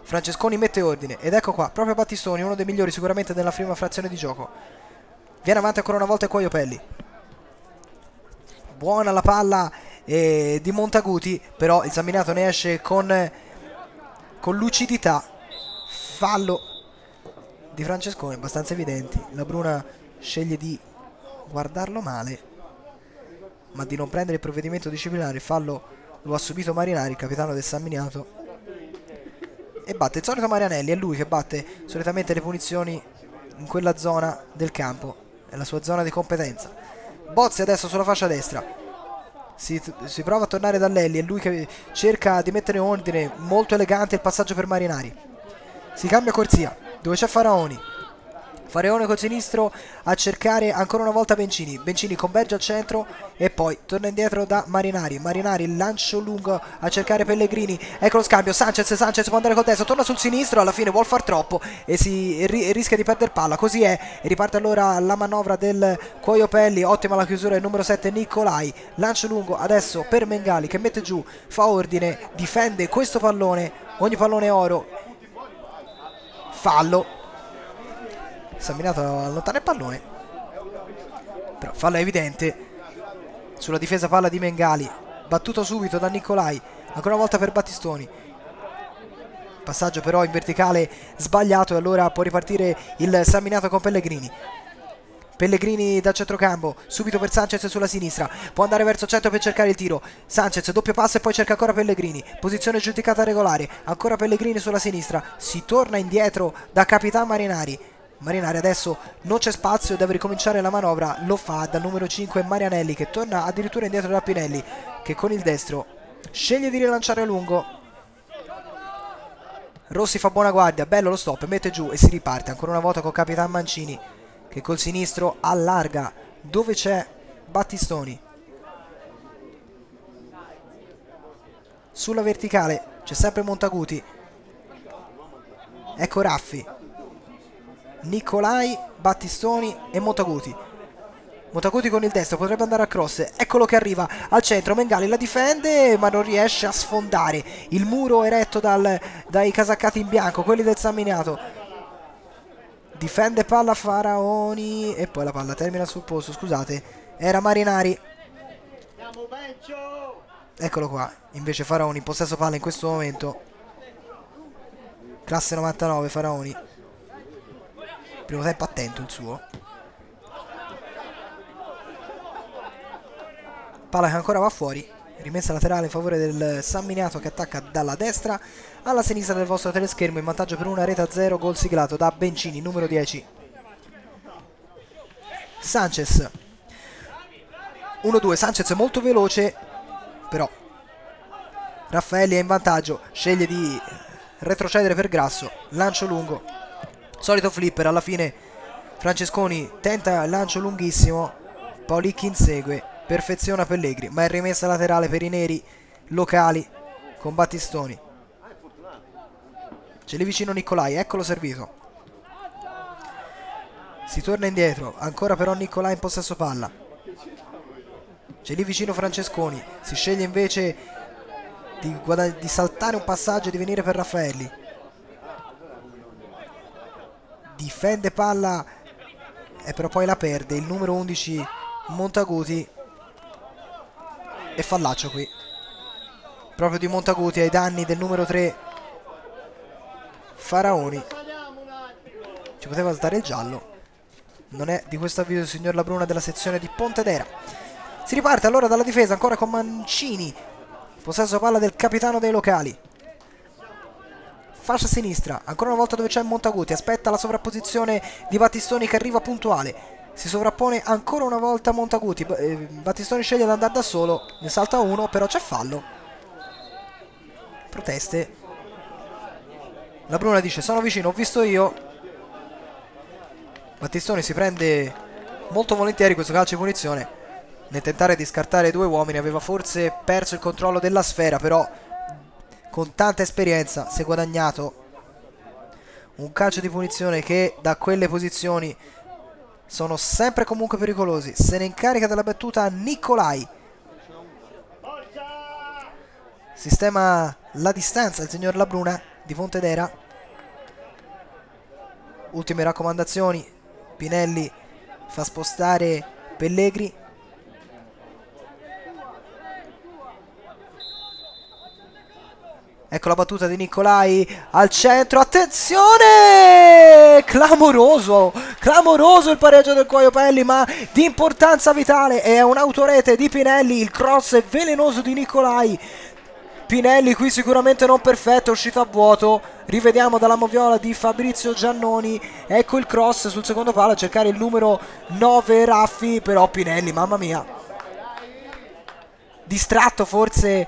Francesconi mette ordine ed ecco qua, proprio Battistoni, uno dei migliori sicuramente nella prima frazione di gioco. Viene avanti ancora una volta Cuoiopelli. Buona la palla di Montaguti, però il San Miniato ne esce con lucidità. Fallo di Francescone, abbastanza evidenti. Labruna sceglie di guardarlo male, ma di non prendere il provvedimento disciplinare. Fallo lo ha subito Marinari, il capitano del San Miniato. E batte il solito Marianelli, è lui che batte solitamente le punizioni in quella zona del campo, è la sua zona di competenza. Bozzi adesso sulla fascia destra, si prova a tornare da Lelli, è lui che cerca di mettere ordine, molto elegante il passaggio per Marinari. Si cambia corsia, dove c'è Faraoni. Faraoni col sinistro a cercare ancora una volta Bencini. Bencini converge al centro e poi torna indietro da Marinari. Marinari lancio lungo a cercare Pellegrini. Ecco lo scambio, Sanchez può andare col destro, torna sul sinistro, alla fine vuol far troppo e rischia di perdere palla. Così è, e riparte allora la manovra del Cuoiopelli. Ottima la chiusura del numero 7 Nicolai. Lancio lungo adesso per Mengali che mette giù, fa ordine, difende questo pallone, ogni pallone è oro. Fallo. San Miniato allontana il pallone, però fallo evidente sulla difesa palla di Mengali, battuto subito da Nicolai, ancora una volta per Battistoni, passaggio però in verticale sbagliato e allora può ripartire il San Miniato con Pellegrini. Pellegrini da centrocampo, subito per Sanchez sulla sinistra, può andare verso centro per cercare il tiro. Sanchez doppio passo e poi cerca ancora Pellegrini, posizione giudicata regolare, ancora Pellegrini sulla sinistra, si torna indietro da capitano Marinari. Marinari adesso non c'è spazio, deve ricominciare la manovra, lo fa dal numero 5 Marianelli che torna addirittura indietro da Pinelli che con il destro sceglie di rilanciare a lungo. Rossi fa buona guardia, bello lo stop, mette giù e si riparte ancora una volta con Capitan Mancini che col sinistro allarga dove c'è Battistoni. Sulla verticale c'è sempre Montaguti, ecco Raffi, Nicolai, Battistoni e Montaguti. Montaguti con il destro potrebbe andare a cross, eccolo che arriva al centro, Mengali la difende ma non riesce a sfondare il muro eretto dai casaccati in bianco, quelli del San Miniato. Difende palla Faraoni e poi la palla termina sul posto, scusate, era Marinari. Eccolo qua, invece Faraoni in possesso palla in questo momento. Classe 99 Faraoni. Primo tempo attento il suo. Palla che ancora va fuori. Rimessa laterale in favore del San Miniato che attacca dalla destra alla sinistra del vostro teleschermo, in vantaggio per una rete a zero, gol siglato da Bencini, numero 10. Sanchez 1-2, Sanchez è molto veloce, però Raffaelli è in vantaggio, sceglie di retrocedere per Grasso, lancio lungo, solito flipper, alla fine Francesconi tenta il lancio lunghissimo, Paulicchi insegue, perfeziona Pellegri, ma è rimessa laterale per i neri locali con Battistoni. C'è lì vicino Nicolai, eccolo servito. Si torna indietro, ancora però Nicolai in possesso palla. C'è lì vicino Francesconi, si sceglie invece di saltare un passaggio e di venire per Raffaelli. Difende palla e però poi la perde il numero 11 Montaguti, e fallaccio qui proprio di Montaguti ai danni del numero 3 Faraoni. Ci poteva stare il giallo. Non è di questo avviso il signor Labruna della sezione di Pontedera. Si riparte allora dalla difesa, ancora con Mancini. Possesso palla del capitano dei locali. Fascia sinistra, ancora una volta dove c'è Montaguti. Aspetta la sovrapposizione di Battistoni che arriva puntuale. Si sovrappone ancora una volta Montaguti. Battistoni sceglie di andare da solo. Ne salta uno, però c'è fallo. Proteste. Labruna dice: sono vicino, ho visto io. Battistoni si prende molto volentieri questo calcio di punizione. Nel tentare di scartare due uomini aveva forse perso il controllo della sfera, però con tanta esperienza si è guadagnato un calcio di punizione che da quelle posizioni sono sempre comunque pericolosi. Se ne incarica della battuta Nicolai. Sistema la distanza il signor Labruna di Pontedera. Ultime raccomandazioni. Pinelli fa spostare Pellegri. Ecco la battuta di Nicolai al centro. Attenzione! Clamoroso! Clamoroso il pareggio del Cuoiopelli, ma di importanza vitale. È un'autorete di Pinelli. Il cross è velenoso di Nicolai. Pinelli qui sicuramente non perfetto, è uscito a vuoto, rivediamo dalla moviola di Fabrizio Giannoni, ecco il cross sul secondo palo a cercare il numero 9 Raffi, però Pinelli, mamma mia, distratto forse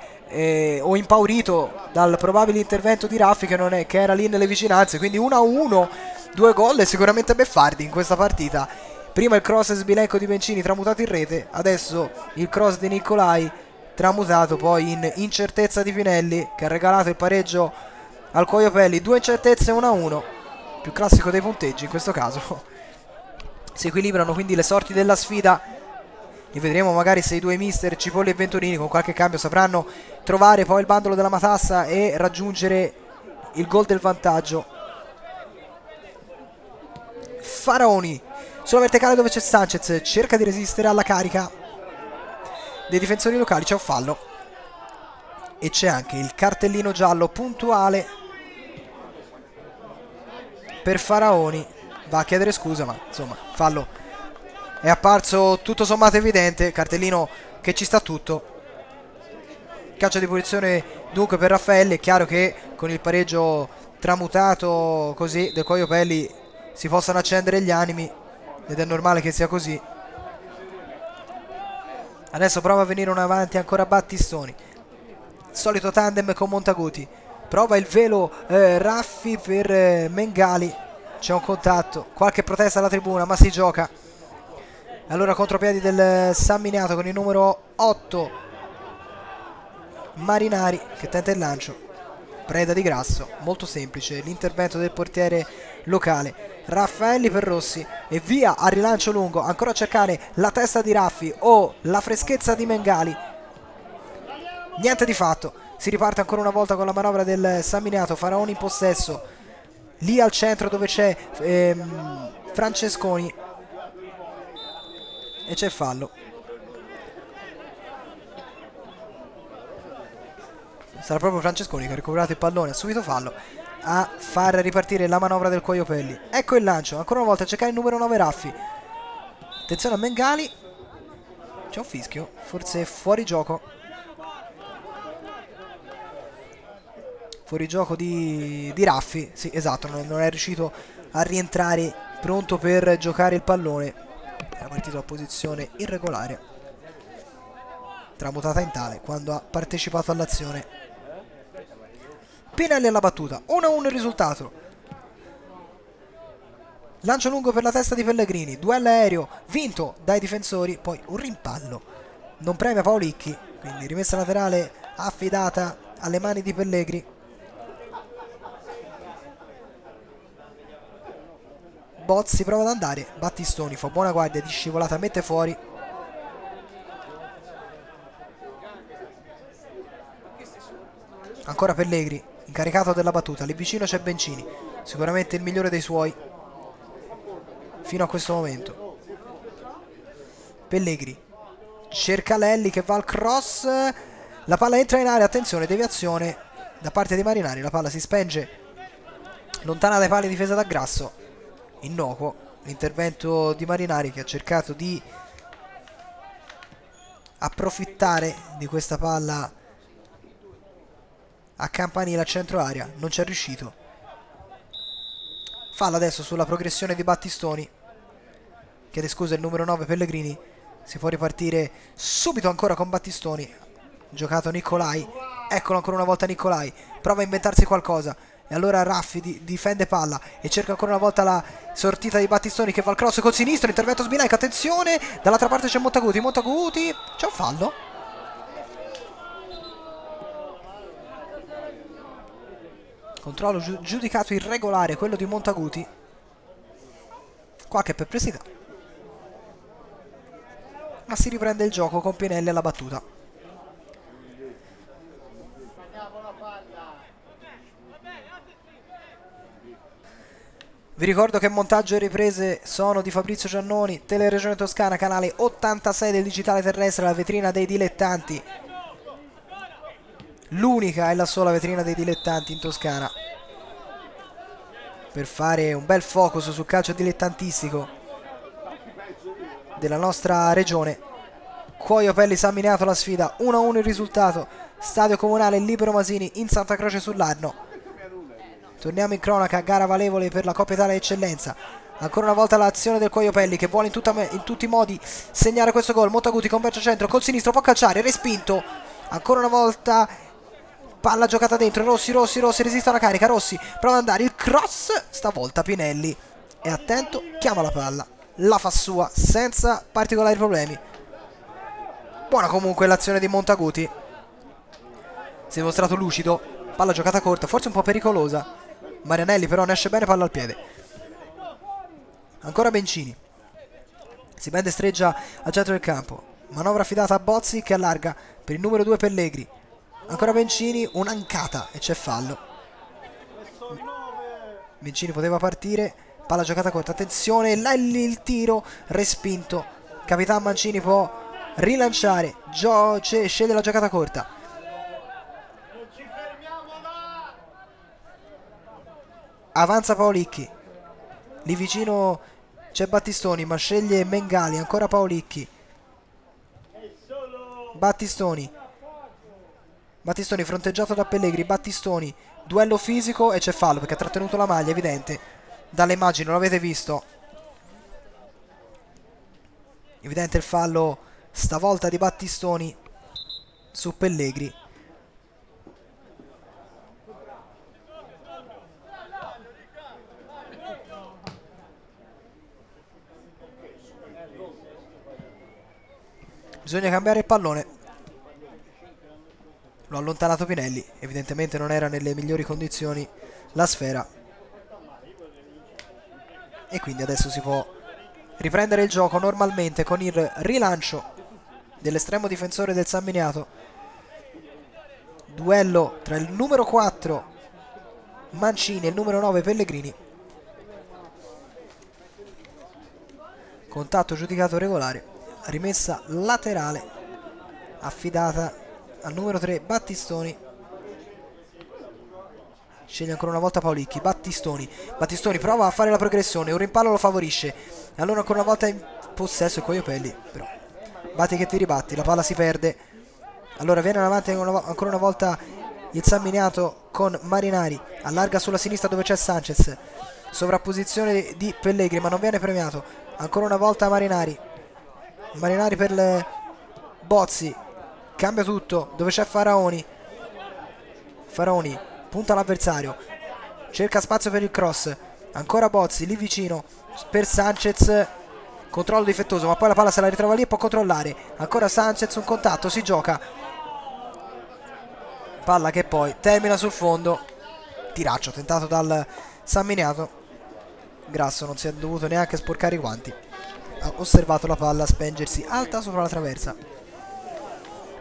o impaurito dal probabile intervento di Raffi che era lì nelle vicinanze, quindi 1-1, due gol e sicuramente beffardi in questa partita. Prima il cross sbilenco di Bencini tramutato in rete, adesso il cross di Nicolai tramutato poi in incertezza di Pinelli che ha regalato il pareggio al Cuoiopelli. Due incertezze, 1-1, più classico dei punteggi in questo caso. Si equilibrano quindi le sorti della sfida e vedremo magari se i due mister Cipolli e Venturini con qualche cambio sapranno trovare poi il bandolo della matassa e raggiungere il gol del vantaggio. Faraoni sulla verticale dove c'è Sanchez, cerca di resistere alla carica dei difensori locali, c'è un fallo e c'è anche il cartellino giallo puntuale per Faraoni. Va a chiedere scusa, ma insomma fallo è apparso tutto sommato evidente, cartellino che ci sta tutto. Calcio di punizione dunque per Raffaelli. È chiaro che con il pareggio tramutato così del Cuoiopelli si possano accendere gli animi ed è normale che sia così. Adesso prova a venire un avanti ancora Battistoni. Solito tandem con Montaguti. Prova il velo Raffi per Mengali. C'è un contatto. Qualche protesta alla tribuna, ma si gioca. Allora contropiedi del San Miniato con il numero 8. Marinari che tenta il lancio. Preda di Grasso. Molto semplice l'intervento del portiere locale. Raffaelli per Rossi e via al rilancio lungo, ancora a cercare la testa di Raffi o la freschezza di Mengali. Niente di fatto, si riparte ancora una volta con la manovra del San Miniato. Faraoni in possesso, lì al centro dove c'è Francesconi e c'è fallo. Sarà proprio Francesconi che ha recuperato il pallone, ha subito fallo a far ripartire la manovra del Cuoiopelli. Ecco il lancio, ancora una volta a cercare il numero 9 Raffi. Attenzione a Mengali, c'è un fischio, forse fuori gioco. Fuori gioco di Raffi, sì esatto, non è riuscito a rientrare pronto per giocare il pallone. Era partito a posizione irregolare, tramutata in tale quando ha partecipato all'azione. Pinelli alla battuta, 1-1 il risultato. Lancio lungo per la testa di Pellegrini, duello aereo vinto dai difensori, poi un rimpallo non premia Paolicchi, quindi rimessa laterale affidata alle mani di Pellegrini. Bozzi prova ad andare, Battistoni fa buona guardia di scivolata, mette fuori. Ancora Pellegrini, incaricato della battuta, lì vicino c'è Bencini, sicuramente il migliore dei suoi fino a questo momento. Pellegrini cerca Lelli che va al cross, la palla entra in area, attenzione, deviazione da parte dei marinari, la palla si spenge lontana dai pali difesa da Grasso. Innocuo l'intervento di Marinari che ha cercato di approfittare di questa palla a campanile a centro area, non ci è riuscito. Falla adesso sulla progressione di Battistoni, chiede scusa il numero 9 Pellegrini, si può ripartire subito ancora con Battistoni, giocato Nicolai, eccolo ancora una volta Nicolai, prova a inventarsi qualcosa. E allora Raffi difende palla e cerca ancora una volta la sortita di Battistoni che va al cross col sinistro, intervento Sbilenca, attenzione, dall'altra parte c'è Montaguti, Montaguti, c'è un fallo. Controllo giudicato irregolare quello di Montaguti. Qualche perplessità, ma si riprende il gioco con Pinelli alla battuta. Vi ricordo che montaggio e riprese sono di Fabrizio Giannoni, Teleregione Toscana, canale 86 del digitale terrestre, la vetrina dei dilettanti. L'unica e la sola vetrina dei dilettanti in Toscana. Per fare un bel focus sul calcio dilettantistico della nostra regione. Cuoiopelli San Miniato la sfida, 1-1 il risultato, stadio comunale Libero Masini in Santa Croce sull'Arno. Torniamo in cronaca, gara valevole per la Coppa Italia Eccellenza. Ancora una volta l'azione del Cuoiopelli che vuole in tutti i modi segnare questo gol. Montaguti converge centro, col sinistro può calciare, respinto. Ancora una volta palla giocata dentro, Rossi resiste alla carica, Rossi prova ad andare, il cross, stavolta Pinelli è attento, chiama la palla, la fa sua senza particolari problemi. Buona comunque l'azione di Montaguti, si è mostrato lucido, palla giocata corta, forse un po' pericolosa. Marianelli però ne esce bene, palla al piede. Ancora Bencini, si bende streggia al centro del campo, manovra affidata a Bozzi che allarga per il numero 2 Pellegrini. Ancora Bencini, un'ancata e c'è fallo. Bencini poteva partire, palla giocata corta, attenzione, Lelli il tiro respinto, Capitan Mancini può rilanciare, sceglie la giocata corta. Avanza Paolicchi, lì vicino c'è Battistoni ma sceglie Mengali, ancora Paolicchi, Battistoni fronteggiato da Pellegrini, Battistoni, duello fisico e c'è fallo perché ha trattenuto la maglia, evidente, dalle immagini non l'avete visto, evidente il fallo stavolta di Battistoni su Pellegrini. Bisogna cambiare il pallone, lo ha allontanato Pinelli, evidentemente non era nelle migliori condizioni la sfera e quindi adesso si può riprendere il gioco normalmente con il rilancio dell'estremo difensore del San Miniato. Duello tra il numero 4 Mancini e il numero 9 Pellegrini, contatto giudicato regolare, rimessa laterale affidata al numero 3 Battistoni Sceglie ancora una volta Paolicchi. Battistoni prova a fare la progressione. Un rimpallo lo favorisce. Allora ancora una volta in possesso Cuoiopelli. Però batti che ti ribatti, la palla si perde. Allora viene avanti ancora una volta il San Miniato con Marinari. Allarga sulla sinistra dove c'è Sanchez. Sovrapposizione di Pellegrini, ma non viene premiato. Ancora una volta Marinari per Bozzi. Cambia tutto, dove c'è Faraoni punta l'avversario, cerca spazio per il cross. Ancora Bozzi, lì vicino per Sanchez, controllo difettoso, ma poi la palla se la ritrova lì e può controllare. Ancora Sanchez, un contatto, si gioca, palla che poi termina sul fondo. Tiraccio tentato dal San Miniato. Grasso non si è dovuto neanche sporcare i guanti, ha osservato la palla spengersi alta sopra la traversa.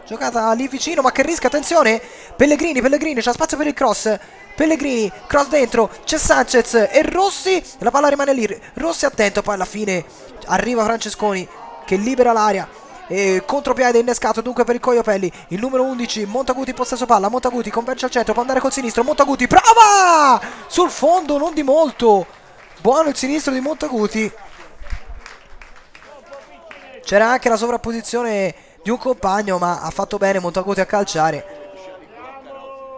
Giocata lì vicino, ma che rischio, attenzione, Pellegrini, c'è spazio per il cross. Pellegrini, cross dentro, c'è Sanchez e Rossi, la palla rimane lì. Rossi attento, poi alla fine arriva Francesconi che libera l'area e contropiede innescato dunque per il Cuoiopelli. Il numero 11 Montaguti in possesso palla. Montaguti converge al centro, può andare col sinistro. Montaguti prova sul fondo, non di molto. Buono il sinistro di Montaguti. C'era anche la sovrapposizione di un compagno, ma ha fatto bene Montaguti a calciare.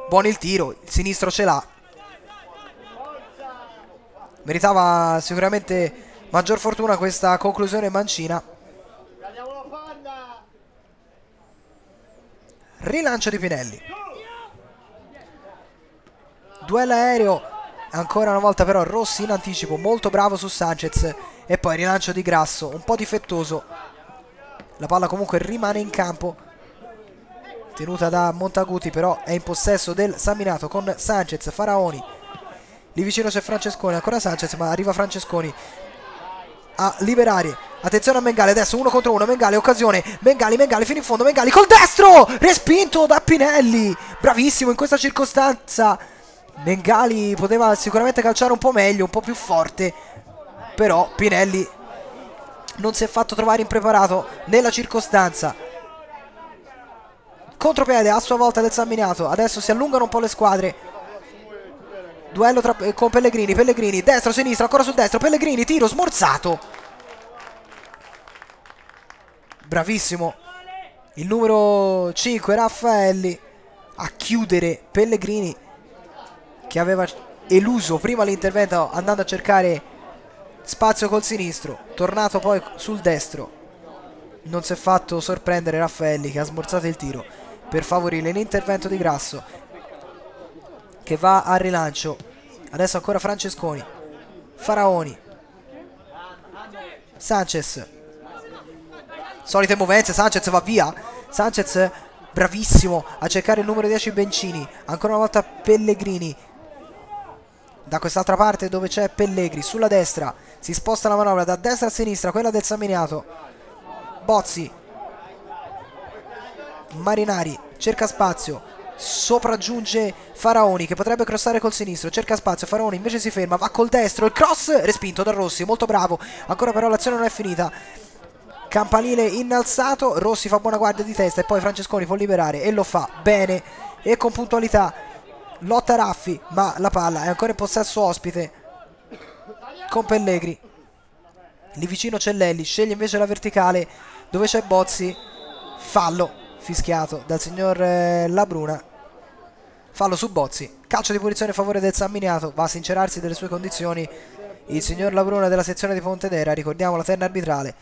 Buono il tiro, il sinistro ce l'ha. Meritava sicuramente maggior fortuna questa conclusione mancina. Rilancio di Pinelli. Duello aereo, ancora una volta però Rossi in anticipo, molto bravo su Sanchez. E poi rilancio di Grasso, un po' difettoso. La palla comunque rimane in campo, tenuta da Montaguti, però è in possesso del San Miniato con Sanchez, Faraoni. Lì vicino c'è Francesconi, ancora Sanchez, ma arriva Francesconi a liberare. Attenzione a Mengali, adesso 1 contro 1, Mengali, occasione, Mengali, fino in fondo, Mengali col destro! Respinto da Pinelli, bravissimo in questa circostanza. Mengali poteva sicuramente calciare un po' meglio, un po' più forte, però Pinelli non si è fatto trovare impreparato nella circostanza. Contropiede a sua volta del San Miniato. Adesso si allungano un po' le squadre. Duello con Pellegrini. Pellegrini, destro, sinistro, ancora sul destro. Pellegrini, tiro smorzato. Bravissimo il numero 5 Raffaelli a chiudere Pellegrini, che aveva eluso prima l'intervento andando a cercare spazio col sinistro, tornato poi sul destro. Non si è fatto sorprendere Raffaelli, che ha smorzato il tiro per favorire l'intervento di Grasso, che va al rilancio. Adesso ancora Francesconi, Faraoni, Sanchez, solite movenze. Sanchez va via, Sanchez bravissimo a cercare il numero 10 Bencini. Ancora una volta Pellegrini da quest'altra parte dove c'è Pellegrini, sulla destra si sposta la manovra da destra a sinistra, quella del San Miniato. Bozzi, Marinari cerca spazio, sopraggiunge Faraoni che potrebbe crossare col sinistro, cerca spazio, Faraoni invece si ferma, va col destro, il cross respinto da Rossi, molto bravo. Ancora però l'azione non è finita, campanile innalzato, Rossi fa buona guardia di testa e poi Francesconi può liberare e lo fa bene e con puntualità. Lotta Raffi, ma la palla è ancora in possesso ospite con Pellegrini. Lì vicino c'è Lelli, sceglie invece la verticale dove c'è Bozzi. Fallo fischiato dal signor Labruna. Fallo su Bozzi. Calcio di punizione a favore del San Miniato. Va a sincerarsi delle sue condizioni il signor Labruna della sezione di Pontedera. Ricordiamo la terna arbitrale.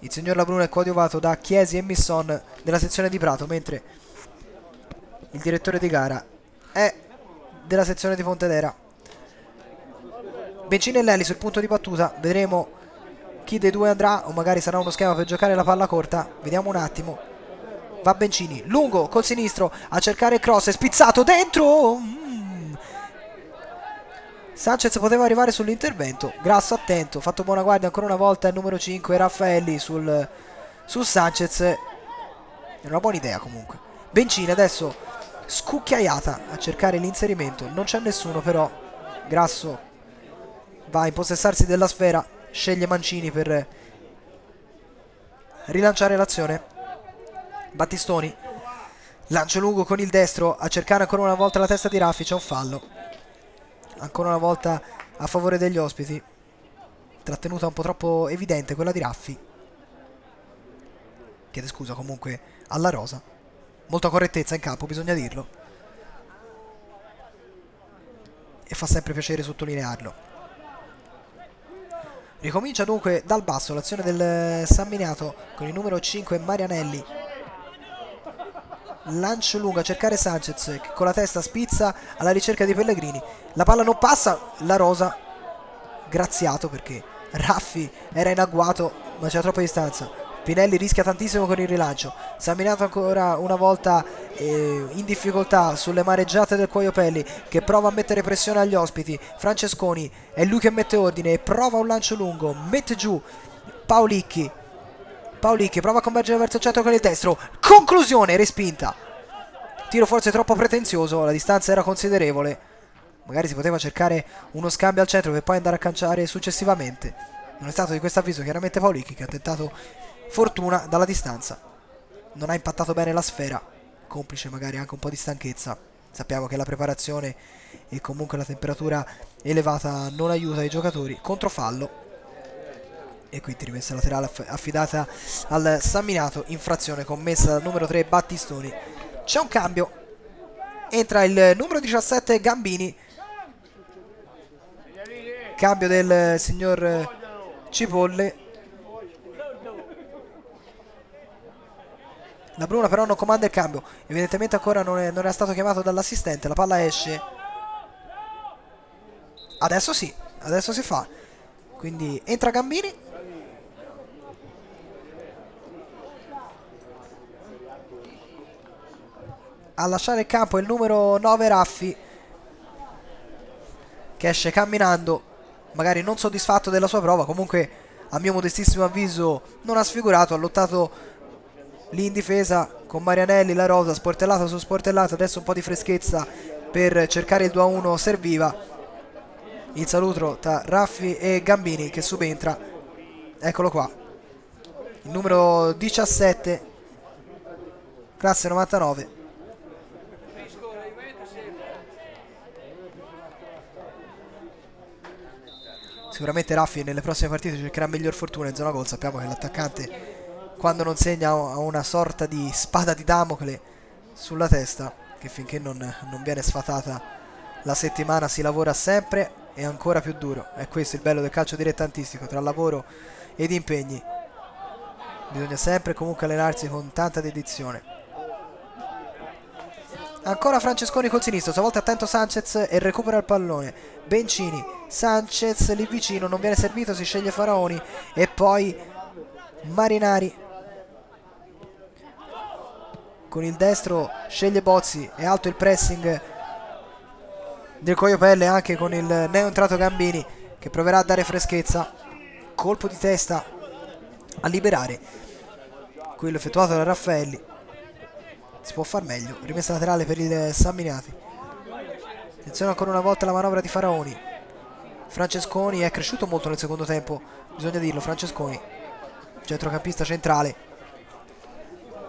Il signor Labruna è coadiuvato da Chiesi e Misson della sezione di Prato, mentre il direttore di gara è della sezione di Pontedera. Bencini e Lelli sul punto di battuta. Vedremo chi dei due andrà, o magari sarà uno schema per giocare la palla corta. Vediamo un attimo. Va Bencini, lungo col sinistro a cercare il cross, è spizzato dentro. Sanchez poteva arrivare sull'intervento. Grasso attento, fatto buona guardia ancora una volta il numero 5 Raffaelli su Sanchez. È una buona idea comunque. Bencini adesso scucchiaiata a cercare l'inserimento, non c'è nessuno però. Grasso va a impossessarsi della sfera, sceglie Mancini per rilanciare l'azione. Battistoni Lancio lungo con il destro a cercare ancora una volta la testa di Raffi. C'è un fallo ancora una volta a favore degli ospiti. Trattenuta un po' troppo evidente quella di Raffi. Chiede scusa comunque alla Rosa. Molta correttezza in campo, bisogna dirlo, e fa sempre piacere sottolinearlo. Ricomincia dunque dal basso l'azione del San Miniato con il numero 5 Marianelli. Lancio lungo a cercare Sanchez che con la testa spizza alla ricerca di Pellegrini. La palla non passa, la Rosa graziato perché Raffi era in agguato ma c'è troppa distanza. Pinelli rischia tantissimo con il rilancio. San Miniato ancora una volta in difficoltà sulle mareggiate del Cuoiopelli che prova a mettere pressione agli ospiti. Francesconi è lui che mette ordine e prova un lancio lungo, mette giù Paolicchi. Paolicchi prova a convergere verso il centro con il destro, conclusione respinta, tiro forse troppo pretenzioso, la distanza era considerevole, magari si poteva cercare uno scambio al centro per poi andare a calciare successivamente. Non è stato di questo avviso chiaramente Paolicchi che ha tentato fortuna dalla distanza, non ha impattato bene la sfera, complice magari anche un po' di stanchezza. Sappiamo che la preparazione e comunque la temperatura elevata non aiuta i giocatori. Controfallo e quindi rimessa laterale affidata al San Miniato, infrazione commessa dal numero 3 Battistoni. C'è un cambio, entra il numero 17 Gambini, cambio del signor Cipolle. Labruna però non comanda il cambio, evidentemente ancora non era stato chiamato dall'assistente. La palla esce, adesso sì, adesso si fa, quindi entra Gambini. A lasciare il campo il numero 9 Raffi, che esce camminando, magari non soddisfatto della sua prova, comunque a mio modestissimo avviso non ha sfigurato, ha lottato lì in difesa con Marianelli, la Rosa, sportellata su sportellata. Adesso un po' di freschezza per cercare il 2-1 serviva. Il saluto tra Raffi e Gambini che subentra, eccolo qua, il numero 17, classe 99. Sicuramente Raffi nelle prossime partite cercherà miglior fortuna in zona gol. Sappiamo che l'attaccante quando non segna ha una sorta di spada di Damocle sulla testa, che finché non viene sfatata la settimana si lavora sempre e ancora più duro. È questo il bello del calcio dilettantistico, tra lavoro ed impegni. Bisogna sempre comunque allenarsi con tanta dedizione. Ancora Francesconi col sinistro, stavolta attento Sanchez e recupera il pallone. Bencini, Sanchez lì vicino, non viene servito, si sceglie Faraoni e poi Marinari. Con il destro sceglie Bozzi, è alto il pressing del Cuoiopelli anche con il neoentrato Gambini che proverà a dare freschezza. Colpo di testa a liberare, quello effettuato da Raffaelli. Si può far meglio, rimessa laterale per il San Miniati. Attenzione ancora una volta la manovra di Faraoni. Francesconi è cresciuto molto nel secondo tempo, bisogna dirlo. Francesconi, centrocampista centrale,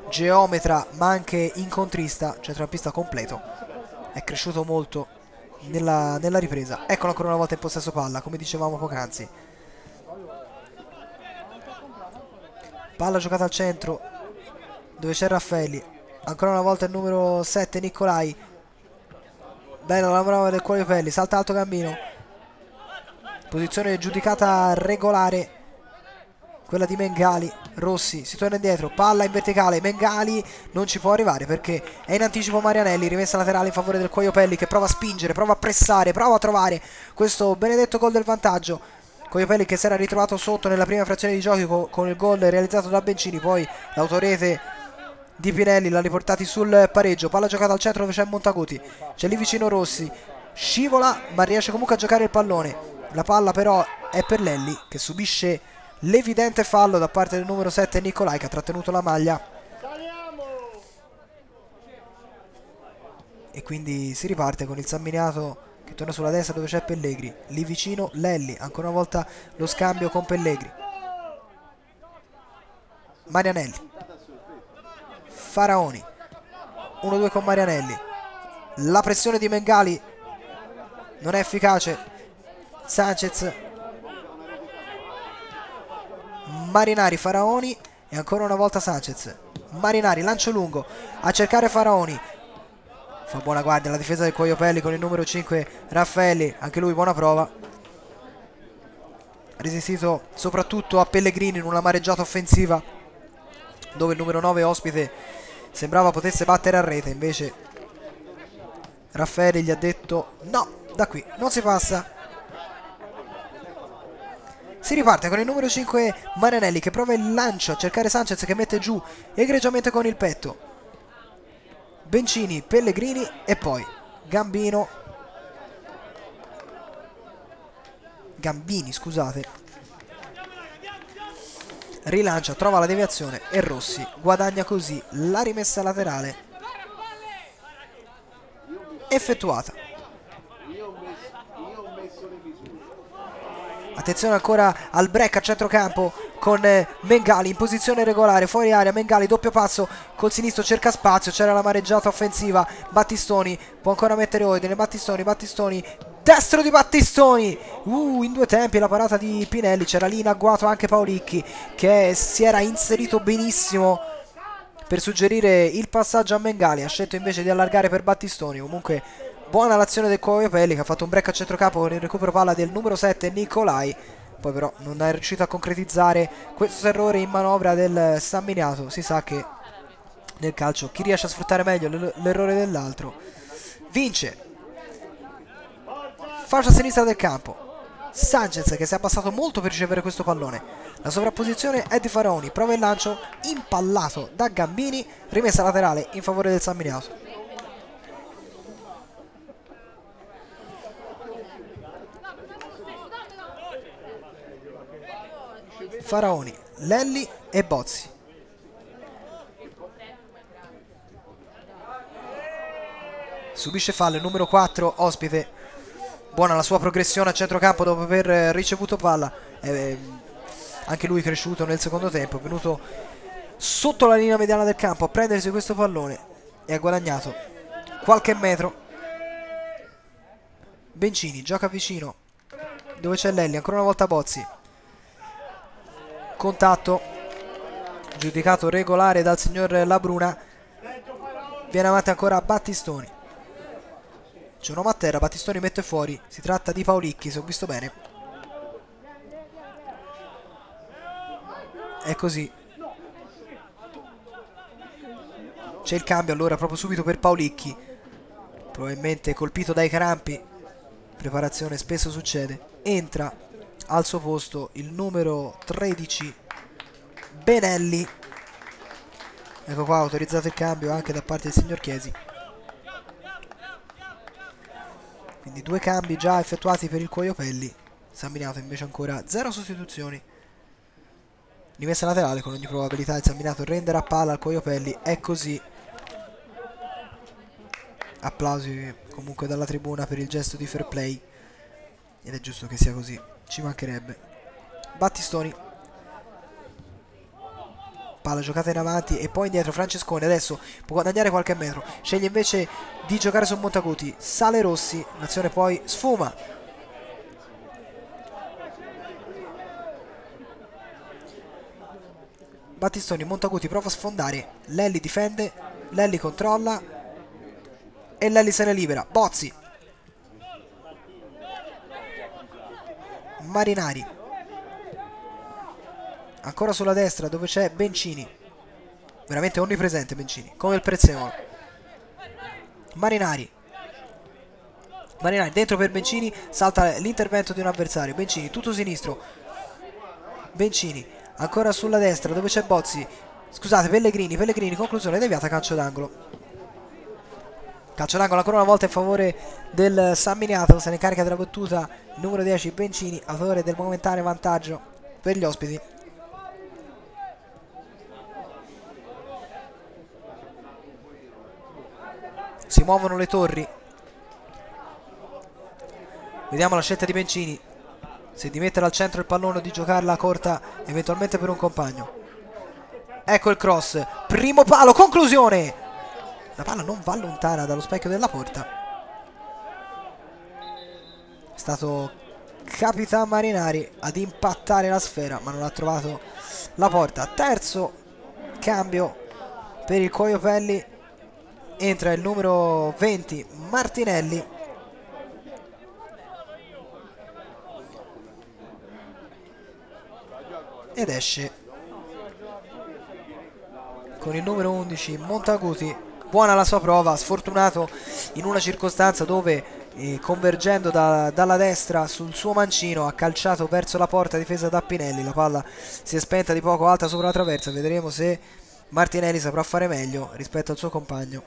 geometra ma anche incontrista, centrocampista completo, è cresciuto molto nella ripresa. Eccolo ancora una volta in possesso palla, come dicevamo poc'anzi. Palla giocata al centro dove c'è Raffaelli. Ancora una volta il numero 7 Nicolai. Bella la manovra del Cuoiopelli, salta alto Gambino. Posizione giudicata regolare quella di Mengali. Rossi si torna indietro, palla in verticale, Mengali non ci può arrivare perché è in anticipo Marianelli. Rimessa laterale in favore del Cuoiopelli che prova a spingere, prova a pressare, prova a trovare questo benedetto gol del vantaggio. Cuoiopelli che si era ritrovato sotto nella prima frazione di gioco con il gol realizzato da Bencini, poi l'autorete di Pinelli l'ha riportati sul pareggio. Palla giocata al centro dove c'è Montaguti, c'è lì vicino Rossi, scivola ma riesce comunque a giocare il pallone. La palla però è per Lelli che subisce l'evidente fallo da parte del numero 7 Nicolai, che ha trattenuto la maglia e quindi si riparte con il San Miniato che torna sulla destra dove c'è Pellegri, lì vicino Lelli, ancora una volta lo scambio con Pellegri. Marianelli, Faraoni, 1-2 con Marianelli. La pressione di Mengali non è efficace. Sanchez, Marinari, Faraoni e ancora una volta Sanchez. Marinari, lancio lungo a cercare Faraoni, fa buona guardia la difesa del Cuoiopelli con il numero 5 Raffaelli, anche lui buona prova, resistito soprattutto a Pellegrini in una mareggiata offensiva dove il numero 9 ospite sembrava potesse battere a rete, invece Raffaelli gli ha detto no, da qui non si passa. Si riparte con il numero 5 Marianelli che prova il lancio a cercare Sanchez che mette giù egregiamente con il petto. Bencini, Pellegrini e poi Gambino. Gambini, scusate. Rilancia, trova la deviazione e Rossi guadagna così la rimessa laterale effettuata. Attenzione ancora al break a centrocampo con Mengali in posizione regolare, fuori area, Mengali doppio passo col sinistro, cerca spazio, c'era la mareggiata offensiva, Battistoni può ancora mettere ordine, Battistoni, Battistoni, destro di Battistoni, in due tempi la parata di Pinelli, c'era lì in agguato anche Paolicchi che si era inserito benissimo per suggerire il passaggio a Mengali, ha scelto invece di allargare per Battistoni, comunque buona l'azione del Cuoiopelli che ha fatto un break a centrocampo con il recupero palla del numero 7 Nicolai, poi però non è riuscito a concretizzare questo errore in manovra del San Miniato. Si sa che nel calcio chi riesce a sfruttare meglio l'errore dell'altro vince. Fascia sinistra del campo, Sanchez che si è abbassato molto per ricevere questo pallone, la sovrapposizione è di Faraoni, prova il lancio impallato da Gambini, rimessa laterale in favore del San Miniato. Faraoni, Lelli e Bozzi. Subisce fallo il numero 4 ospite. Buona la sua progressione a centrocampo dopo aver ricevuto palla. Anche lui cresciuto nel secondo tempo, è venuto sotto la linea mediana del campo a prendersi questo pallone e ha guadagnato qualche metro. Bencini gioca vicino dove c'è Lelli, ancora una volta Bozzi. Contatto giudicato regolare dal signor Labruna, viene avanti ancora Battistoni, c'è un uomo a terra, Battistoni mette fuori, si tratta di Paolicchi se ho visto bene, è così, c'è il cambio allora proprio subito per Paolicchi, probabilmente colpito dai crampi, preparazione spesso succede, entra al suo posto il numero 13 Benelli. Ecco qua, autorizzato il cambio anche da parte del signor Chiesi, quindi due cambi già effettuati per il Cuoiopelli. San Miniato invece ancora zero sostituzioni. Rimessa laterale, con ogni probabilità il San Miniato renderà palla al Cuoiopelli, è così. Applausi comunque dalla tribuna per il gesto di fair play ed è giusto che sia così, ci mancherebbe. Battistoni, palla giocata in avanti e poi indietro Francesconi, adesso può guadagnare qualche metro, sceglie invece di giocare su Montaguti, sale Rossi, l'azione poi sfuma. Battistoni, Montaguti prova a sfondare, Lelli difende, Lelli controlla e Lelli se ne libera, Bozzi, Marinari, ancora sulla destra dove c'è Bencini, veramente onnipresente Bencini, come il prezzemolo. Marinari, Marinari dentro per Bencini, salta l'intervento di un avversario, Bencini tutto sinistro, Bencini ancora sulla destra dove c'è Bozzi, scusate Pellegrini, Pellegrini, conclusione deviata, calcio d'angolo. Calcio d'angolo ancora una volta in favore del San Miniato, se ne carica della battuta il numero 10 Bencini, autore del momentaneo vantaggio per gli ospiti. Si muovono le torri. Vediamo la scelta di Bencini, se di mettere al centro il pallone o di giocarla corta eventualmente per un compagno. Ecco il cross, primo palo, conclusione! La palla non va lontana dallo specchio della porta. È stato Capitan Marinari ad impattare la sfera, ma non ha trovato la porta. Terzo cambio per il Cuoiopelli. Entra il numero 20 Martinelli. Ed esce con il numero 11 Montaguti. Buona la sua prova, sfortunato in una circostanza dove convergendo dalla destra sul suo mancino ha calciato verso la porta difesa da Pinelli. La palla si è spenta di poco alta sopra la traversa. Vedremo se Martinelli saprà fare meglio rispetto al suo compagno.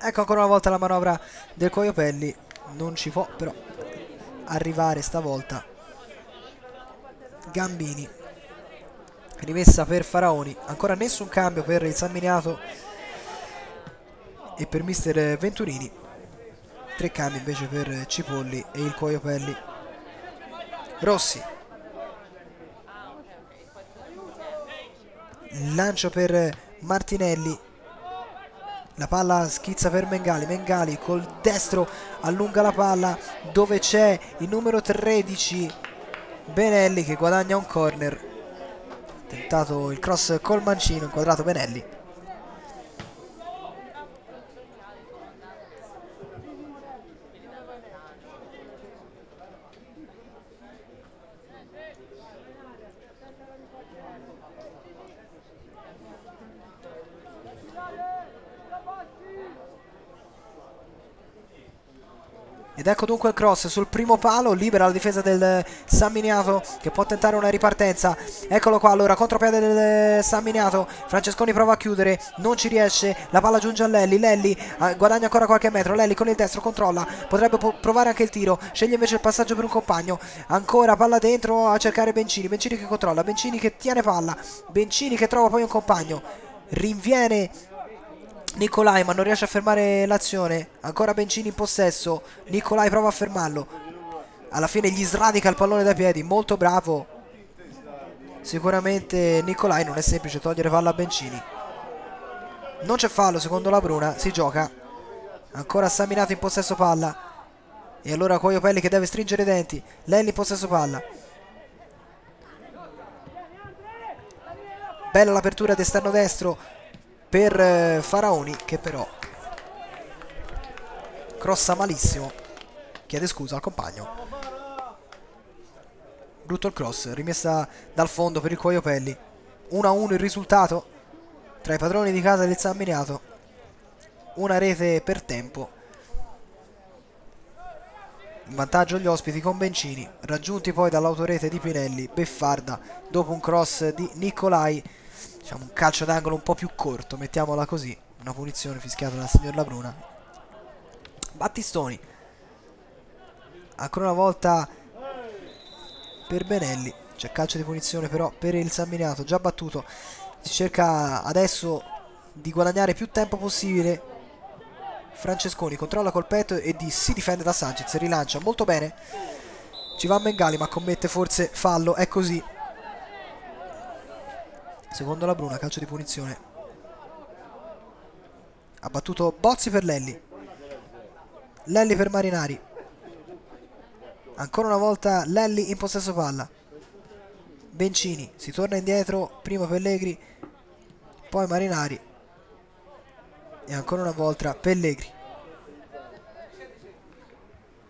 Ecco ancora una volta la manovra del Cuoiopelli. Non ci può però arrivare stavolta Gambini. Rimessa per Faraoni. Ancora nessun cambio per il San Miniato e per mister Venturini. Tre cambi invece per Cipolli e il Cuoiopelli. Rossi, lancio per Martinelli. La palla schizza per Mengali. Mengali col destro allunga la palla dove c'è il numero 13 Benelli che guadagna un corner. Tentato il cross col mancino, inquadrato Benelli. Ed ecco dunque il cross sul primo palo, libera la difesa del San Miniato che può tentare una ripartenza. Eccolo qua allora, contropiede del San Miniato, Francesconi prova a chiudere, non ci riesce, la palla giunge a Lelli, Lelli guadagna ancora qualche metro, Lelli con il destro controlla, potrebbe provare anche il tiro, sceglie invece il passaggio per un compagno, ancora palla dentro a cercare Bencini, Bencini che controlla, Bencini che tiene palla, Bencini che trova poi un compagno, rinviene Nicolai ma non riesce a fermare l'azione. Ancora Bencini in possesso, Nicolai prova a fermarlo, alla fine gli sradica il pallone dai piedi. Molto bravo sicuramente Nicolai, non è semplice togliere palla a Bencini. Non c'è fallo secondo Labruna, si gioca. Ancora San Miniato in possesso palla e allora Cuoiopelli che deve stringere i denti. Lelli in possesso palla, bella l'apertura d'esterno destro per Faraoni che però crossa malissimo, chiede scusa al compagno. Brutto il cross, rimessa dal fondo per il Cuoiopelli. 1-1 il risultato tra i padroni di casa del San Miniato, una rete per tempo in vantaggio gli ospiti con Bencini, raggiunti poi dall'autorete di Pinelli. Beffarda dopo un cross di Nicolai, diciamo un calcio d'angolo un po' più corto, mettiamola così, una punizione fischiata dal signor Labruna. Battistoni ancora una volta per Benelli, c'è calcio di punizione però per il San Miniato, già battuto. Si cerca adesso di guadagnare più tempo possibile. Francesconi controlla col petto e si difende da Sanchez, rilancia molto bene, ci va Mengali ma commette forse fallo, è così. Secondo Labruna, calcio di punizione. Ha battuto Bozzi per Lelli. Lelli per Marinari. Ancora una volta Lelli in possesso palla. Bencini, si torna indietro, prima Pellegri, poi Marinari. E ancora una volta Pellegri.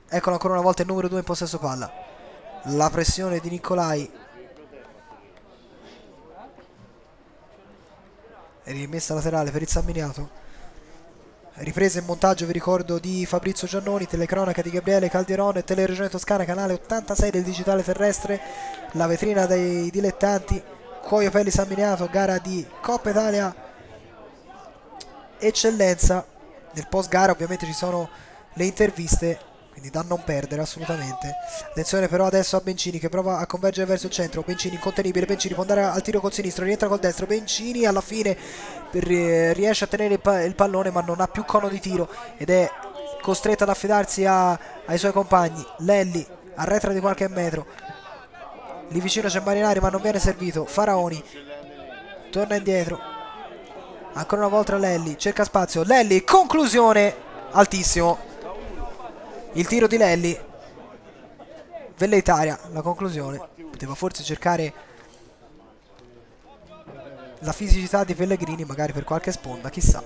Eccolo ancora una volta il numero 2 in possesso palla. La pressione di Nicolai. Rimessa laterale per il San Miniato. Ripresa in montaggio, vi ricordo, di Fabrizio Giannoni, telecronaca di Gabriele Caldieron e Teleregione Toscana, canale 86 del digitale terrestre. La vetrina dei dilettanti, Cuoiopelli San Miniato, gara di Coppa Italia Eccellenza. Nel post gara ovviamente ci sono le interviste, quindi da non perdere assolutamente. Attenzione però adesso a Bencini che prova a convergere verso il centro. Bencini incontenibile, Bencini può andare al tiro col sinistro, rientra col destro, Bencini alla fine riesce a tenere il pallone ma non ha più cono di tiro ed è costretto ad affidarsi ai suoi compagni. Lelli arretra di qualche metro, lì vicino c'è Marinari ma non viene servito. Faraoni torna indietro, ancora una volta Lelli, cerca spazio, Lelli, conclusione, altissimo il tiro di Lelli, velleitaria la conclusione, poteva forse cercare la fisicità di Pellegrini magari per qualche sponda, chissà.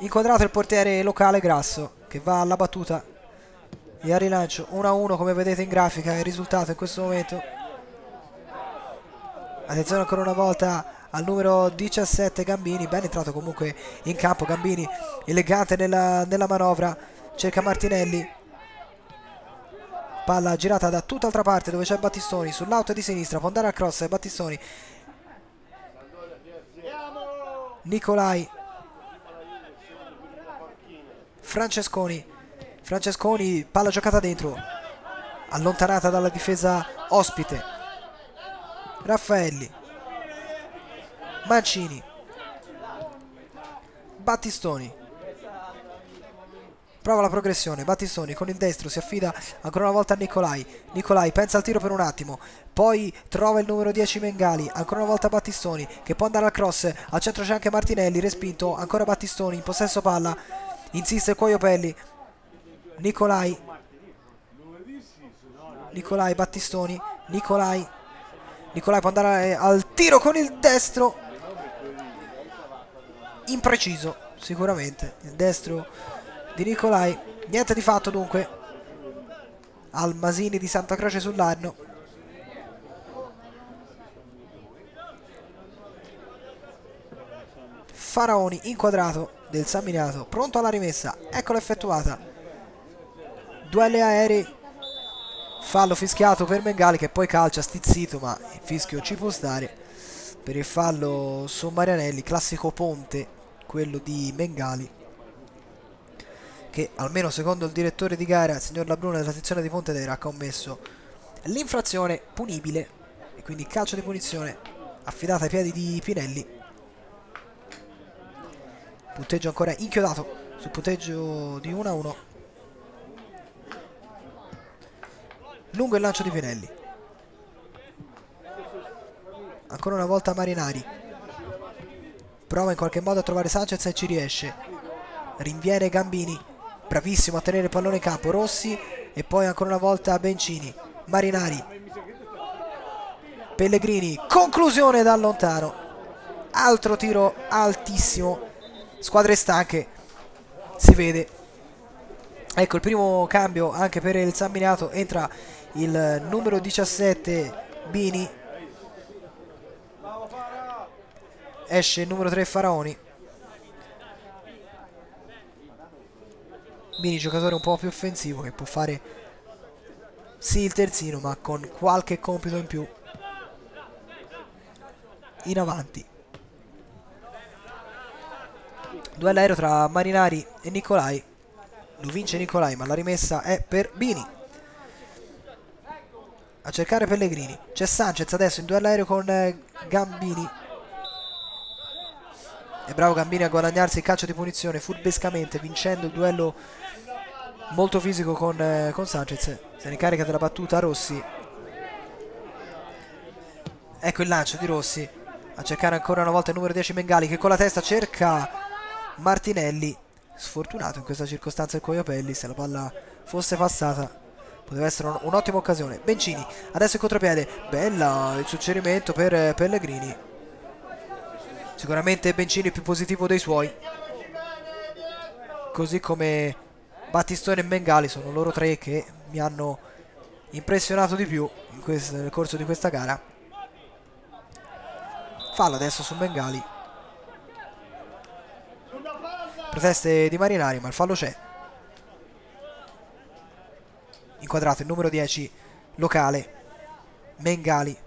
Inquadrato il portiere locale Grasso che va alla battuta e al rilancio. 1-1 come vedete in grafica è il risultato in questo momento. Attenzione ancora una volta al numero 17 Gambini, ben entrato comunque in campo Gambini, elegante nella manovra, cerca Martinelli, palla girata da tutt'altra parte dove c'è Battistoni sull'auto di sinistra, può andare al cross e Battistoni, Nicolai, Francesconi, palla giocata dentro, allontanata dalla difesa ospite, Raffaelli, Mancini, Battistoni, prova la progressione, Battistoni con il destro si affida ancora una volta a Nicolai pensa al tiro per un attimo, poi trova il numero 10 Mengali, ancora una volta Battistoni che può andare al cross, al centro c'è anche Martinelli, respinto, ancora Battistoni in possesso palla, insiste Cuoiopelli, Nicolai, Battistoni, Nicolai può andare al tiro con il destro, impreciso sicuramente il destro di Nicolai, niente di fatto dunque al Masini di Santa Croce sull'Arno. Faraoni inquadrato del San Miniato, pronto alla rimessa, eccola effettuata, duelli aerei, fallo fischiato per Mengali che poi calcia stizzito, ma il fischio ci può stare per il fallo su Marianelli, classico ponte quello di Mengali, che almeno secondo il direttore di gara, il signor Labruna della sezione di Pontedera, ha commesso l'infrazione punibile e quindi calcio di punizione affidata ai piedi di Pinelli. Punteggio ancora inchiodato sul punteggio di 1-1. Lungo il lancio di Pinelli. Ancora una volta Marinari. Prova in qualche modo a trovare Sanchez e ci riesce. Rinviene Gambini. Bravissimo a tenere il pallone in campo Rossi e poi ancora una volta Bencini, Marinari, Pellegrini, conclusione da lontano, altro tiro altissimo, squadre stanche si vede. Ecco il primo cambio anche per il San Miniato, entra il numero 17 Bini, esce il numero 3 Faraoni. Bini, giocatore un po' più offensivo che può fare sì il terzino ma con qualche compito in più in avanti. Duello aereo tra Marinari e Nicolai, lo vince Nicolai ma la rimessa è per Bini, a cercare Pellegrini, c'è Sanchez adesso in duello aereo con Gambini e bravo Gambini a guadagnarsi il calcio di punizione furbescamente vincendo il duello molto fisico con Sanchez, se ne carica della battuta Rossi, ecco il lancio di Rossi a cercare ancora una volta il numero 10 Mengali che con la testa cerca Martinelli, sfortunato in questa circostanza il Cuoiopelli, se la palla fosse passata poteva essere un'ottima occasione. Bencini adesso in contropiede, bella il suggerimento per Pellegrini, sicuramente Bencini è più positivo dei suoi, così come Battistoni e Mengali sono loro tre che mi hanno impressionato di più nel corso di questa gara. Fallo adesso su Mengali, proteste di Marinari ma il fallo c'è, inquadrato il numero 10 locale Mengali,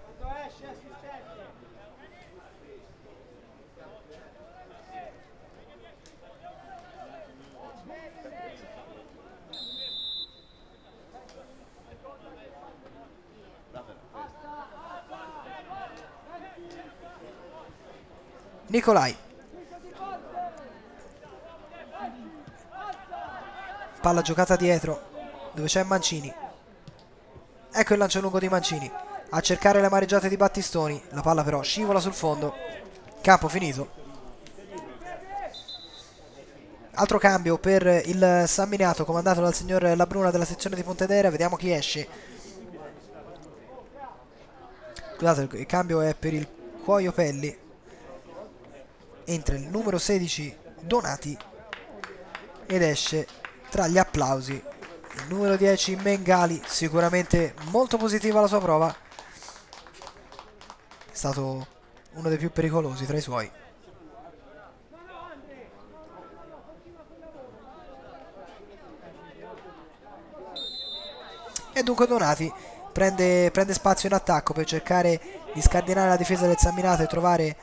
Nicolai, palla giocata dietro dove c'è Mancini, Ecco il lancio lungo di Mancini, a cercare le mareggiate di Battistoni, la palla però scivola sul fondo. Campo finito. Altro cambio per il San Miniato, comandato dal signor Labruna della sezione di Pontedera. Vediamo chi esce. Scusate, il cambio è per il Cuoiopelli. Entra il numero 16 Donati ed esce tra gli applausi il numero 10 Mengali. Sicuramente molto positiva la sua prova, è stato uno dei più pericolosi tra i suoi. E dunque Donati prende spazio in attacco per cercare di scardinare la difesa del San Miniato e trovare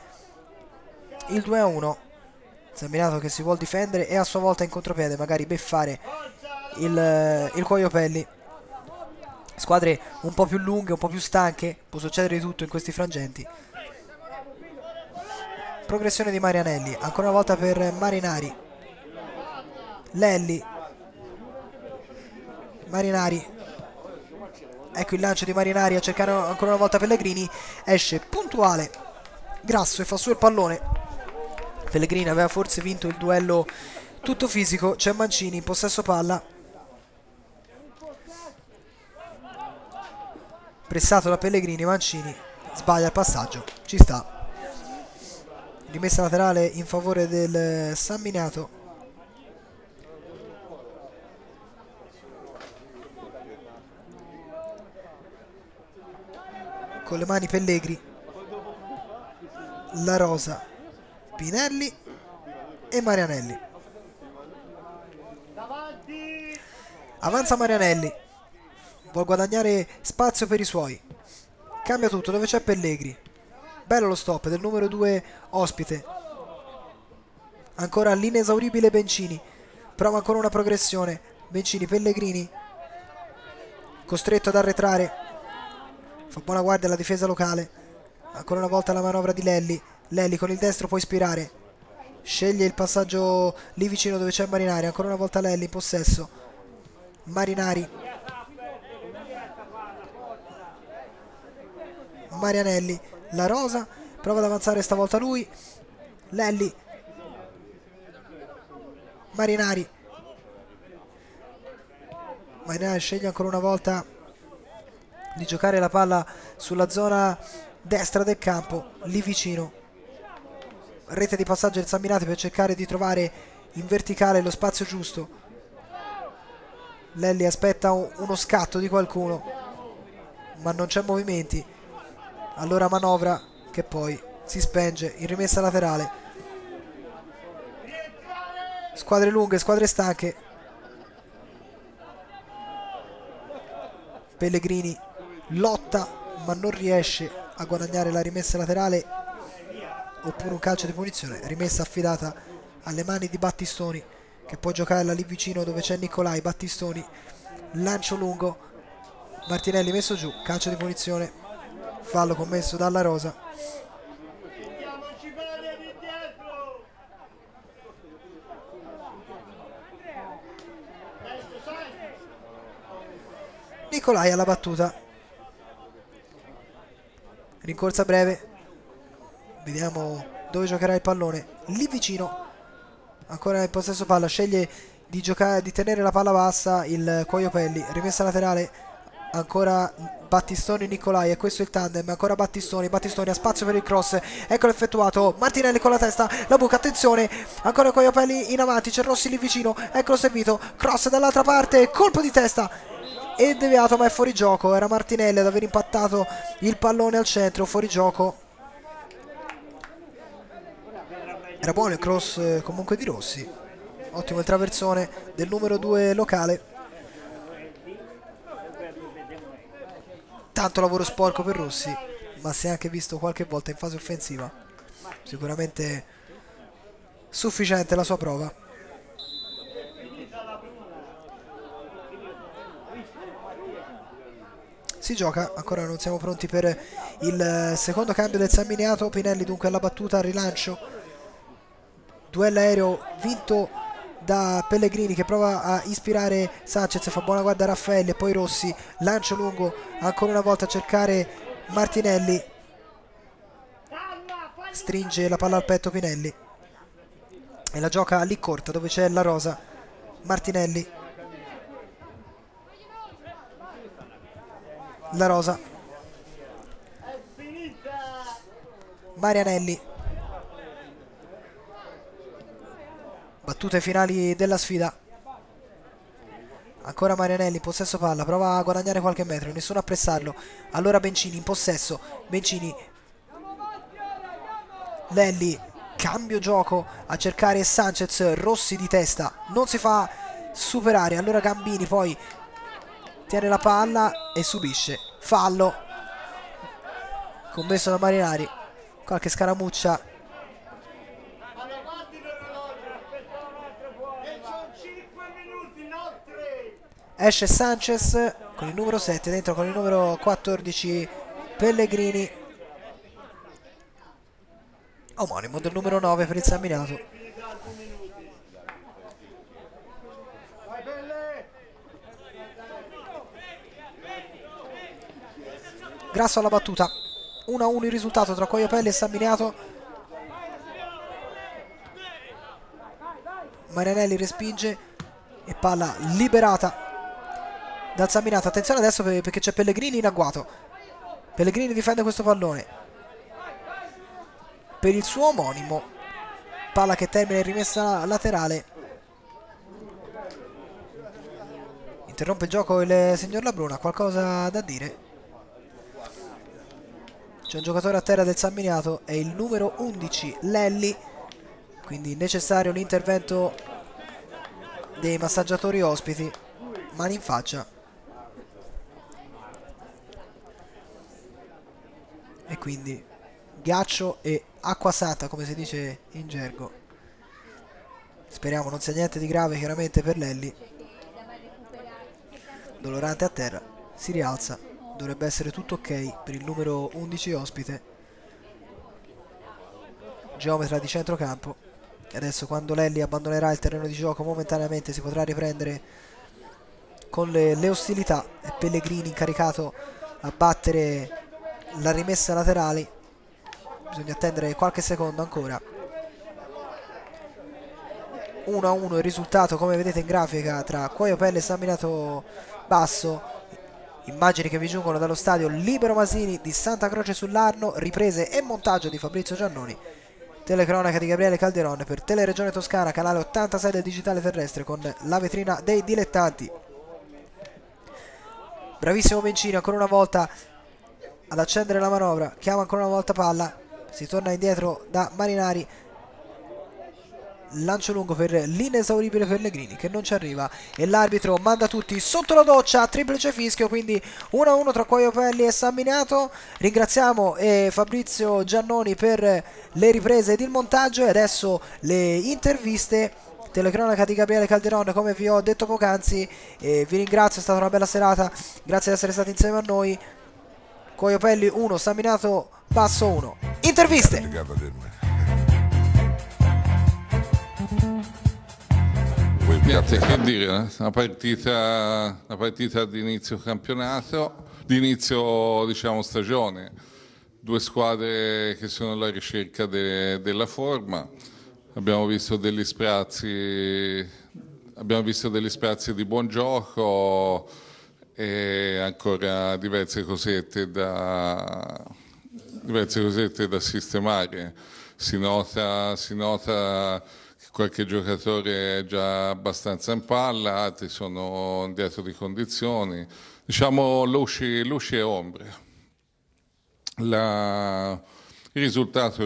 il 2-1. San Miniato che si vuol difendere e a sua volta in contropiede magari beffare il Cuoiopelli. Squadre un po' più lunghe, un po' più stanche, può succedere di tutto in questi frangenti. Progressione di Marianelli, ancora una volta per Marinari. Lelli, Marinari. Ecco il lancio di Marinari a cercare ancora una volta Pellegrini. Esce puntuale Grasso e fa su il pallone. Pellegrini aveva forse vinto il duello tutto fisico. C'è Mancini in possesso palla, pressato da Pellegrini. Mancini sbaglia il passaggio, ci sta. Rimessa laterale in favore del San Miniato. Con le mani Pellegrini, La Rosa, Pinelli e Marianelli. Avanza Marianelli, vuol guadagnare spazio per i suoi. Cambia tutto, dove c'è Pellegrini. Bello lo stop del numero 2 ospite. Ancora l'inesauribile Bencini. Prova ancora una progressione Bencini, Pellegrini costretto ad arretrare. Fa buona guardia la difesa locale. Ancora una volta la manovra di Lelli. Lelli con il destro può ispirare, sceglie il passaggio lì vicino dove c'è Marinari. Ancora una volta Lelli in possesso. Marinari, Marianelli, La Rosa prova ad avanzare stavolta lui. Lelli, Marinari, Marinari sceglie ancora una volta di giocare la palla sulla zona destra del campo, lì vicino. Rete di passaggio del San Miniato per cercare di trovare in verticale lo spazio giusto. Lelli aspetta uno scatto di qualcuno, ma non c'è movimenti. Allora manovra che poi si spenge in rimessa laterale. Squadre lunghe, squadre stanche. Pellegrini lotta ma non riesce a guadagnare la rimessa laterale, oppure un calcio di punizione. Rimessa affidata alle mani di Battistoni, che può giocarla lì vicino dove c'è Nicolai. Battistoni, lancio lungo, Martinelli messo giù, calcio di punizione, fallo commesso dalla Rosa. Nicolai alla battuta, rincorsa breve. Vediamo dove giocherà il pallone, lì vicino. Ancora in possesso palla, sceglie di giocare, di tenere la palla bassa il Cuoiopelli. Rimessa laterale, ancora Battistoni, Nicolai, e questo è il tandem. Ancora Battistoni, Battistoni ha spazio per il cross, eccolo effettuato. Martinelli con la testa, la buca, attenzione, ancora Cuoiopelli in avanti, c'è Rossi lì vicino, eccolo servito, cross dall'altra parte, colpo di testa e deviato, ma è fuori gioco. Era Martinelli ad aver impattato il pallone al centro, fuori gioco. Era buono il cross comunque di Rossi, ottimo il traversone del numero 2 locale. Tanto lavoro sporco per Rossi, ma si è anche visto qualche volta in fase offensiva. Sicuramente sufficiente la sua prova. Si gioca, ancora non siamo pronti per il secondo cambio del San Miniato. Pinelli dunque alla battuta, al rilancio. Duello aereo vinto da Pellegrini che prova a ispirare Sanchez, fa buona guarda Raffaele, poi Rossi, lancio lungo ancora una volta a cercare Martinelli, stringe la palla al petto Pinelli e la gioca lì corta dove c'è la rosa. Martinelli, la rosa, Marianelli. Battute finali della sfida, ancora Marianelli, possesso palla, prova a guadagnare qualche metro, nessuno a pressarlo, allora Bencini in possesso, Bencini, Lelli, cambio gioco a cercare Sanchez, Rossi di testa, non si fa superare, allora Gambini poi tiene la palla e subisce fallo commesso da Marinari, qualche scaramuccia esce Sanchez con il numero 7, dentro con il numero 14 Pellegrini, omonimo del numero 9 per il San Miniato. Grasso alla battuta, 1-1 il risultato tra Cuoiopelli e San Miniato. Marianelli respinge e palla liberata dal San Miniato. Attenzione adesso perché c'è Pellegrini in agguato. Pellegrini difende questo pallone per il suo omonimo, palla che termina in rimessa laterale. Interrompe il gioco il signor Labruna, qualcosa da dire? C'è un giocatore a terra del San Miniato, è il numero 11 Lelli, quindi necessario l'intervento dei massaggiatori ospiti, mani in faccia, e quindi ghiaccio e acqua santa come si dice in gergo. Speriamo non sia niente di grave chiaramente per Lelli, dolorante a terra, si rialza. Dovrebbe essere tutto ok per il numero 11 ospite, geometra di centrocampo, e adesso quando Lelli abbandonerà il terreno di gioco momentaneamente si potrà riprendere con le ostilità. E Pellegrini incaricato a battere la rimessa laterale, bisogna attendere qualche secondo ancora. 1-1 il risultato come vedete in grafica tra Cuoiopelli e San Miniato Basso. Immagini che vi giungono dallo stadio Libero Masini di Santa Croce sull'Arno, riprese e montaggio di Fabrizio Giannoni, telecronaca di Gabriele Caldieron per Teleregione Toscana, canale 86 del digitale terrestre con la vetrina dei dilettanti. Bravissimo Bencini ancora una volta ad accendere la manovra, chiama ancora una volta palla, si torna indietro da Marinari, lancio lungo per l'inesauribile Pellegrini che non ci arriva e l'arbitro manda tutti sotto la doccia, triplice fischio, quindi 1-1 tra Cuoiopelli e San Miniato. Ringraziamo Fabrizio Giannoni per le riprese ed il montaggio e adesso le interviste, telecronaca di Gabriele Caldieron come vi ho detto poc'anzi. Vi ringrazio, è stata una bella serata, grazie di essere stati insieme a noi. Cuoiopelli 1 San Miniato Basso 1. Interviste. Che dire, una partita di inizio campionato, di inizio diciamo stagione, due squadre che sono alla ricerca della forma, abbiamo visto degli sprazzi di buon gioco e ancora diverse cosette da sistemare, si nota qualche giocatore è già abbastanza in palla, altri sono indietro di condizioni, diciamo luci e ombre. Il risultato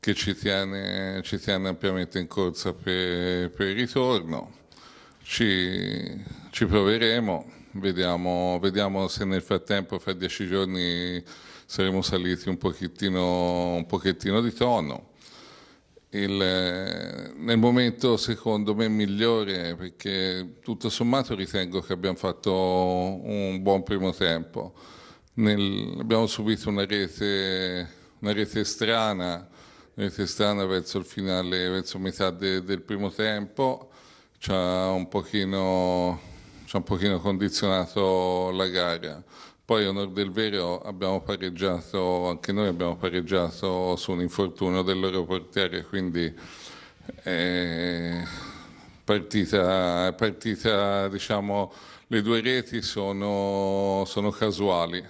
che ci tiene ampiamente in corsa per il ritorno, ci proveremo, vediamo se nel frattempo fra 10 giorni saremo saliti un pochettino di tono. Nel momento secondo me migliore, perché tutto sommato ritengo che abbiamo fatto un buon primo tempo, abbiamo subito una rete strana Triestana verso il finale, verso metà del primo tempo, ci ha un pochino condizionato la gara. Poi, onor del vero, abbiamo pareggiato, anche noi abbiamo pareggiato su un infortunio del loro portiere, quindi è partita, diciamo, le due reti sono casuali.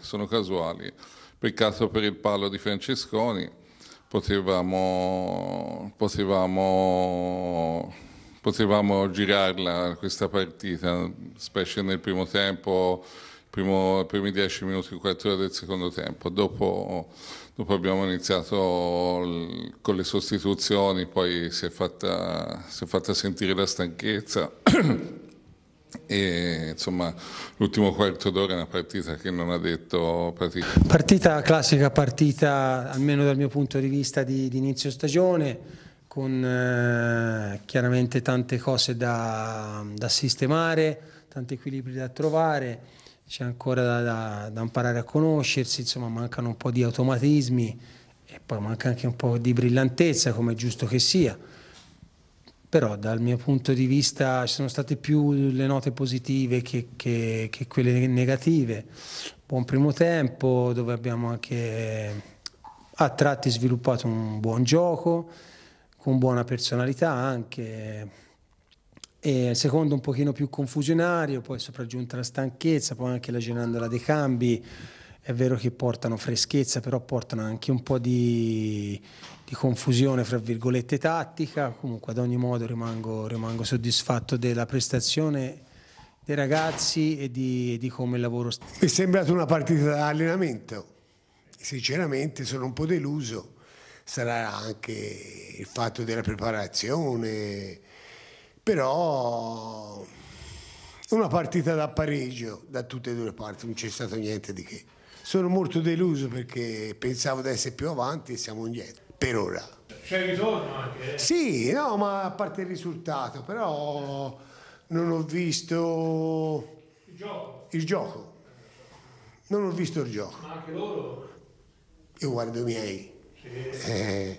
Peccato per il palo di Francesconi, potevamo girarla questa partita, specie nel primo tempo, primi 10 minuti, quarto del secondo tempo. Dopo abbiamo iniziato con le sostituzioni, poi si è fatta sentire la stanchezza e insomma l'ultimo quarto d'ora è una partita che non ha detto partita. Partita classica, partita almeno dal mio punto di vista di inizio stagione, con chiaramente tante cose da sistemare, tanti equilibri da trovare. C'è ancora da imparare a conoscersi, insomma mancano un po' di automatismi e poi manca anche un po' di brillantezza, come è giusto che sia. Però dal mio punto di vista ci sono state più le note positive che quelle negative. Buon primo tempo, dove abbiamo anche a tratti sviluppato un buon gioco, con buona personalità anche. E il secondo un pochino più confusionario, poi sopraggiunta la stanchezza, poi anche la girandola dei cambi. È vero che portano freschezza, però portano anche un po' di confusione, fra virgolette, tattica. Comunque, ad ogni modo, rimango soddisfatto della prestazione dei ragazzi e di come il lavoro sta. Mi è sembrata una partita da allenamento, sinceramente sono un po' deluso. Sarà anche il fatto della preparazione, però una partita da pareggio da tutte e due le parti, non c'è stato niente di che. Sono molto deluso perché pensavo di essere più avanti e siamo indietro, per ora. C'è ritorno anche? Sì, no, ma a parte il risultato, però non ho visto il gioco. Non ho visto il gioco. Ma anche loro? Io guardo i miei. Sì.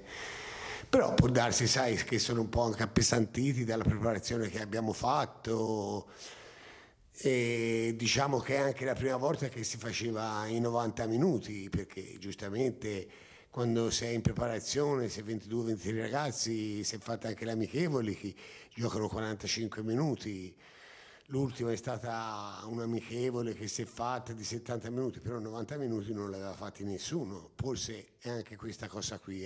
Però può darsi, sai, che sono un po' anche appesantiti dalla preparazione che abbiamo fatto, e diciamo che è anche la prima volta che si faceva in 90 minuti, perché giustamente quando sei in preparazione, se 22-23 ragazzi, si è fatta anche l'amichevoli che giocano 45 minuti, l'ultima è stata un'amichevole che si è fatta di 70 minuti, però 90 minuti non l'aveva fatti nessuno, forse è anche questa cosa qui.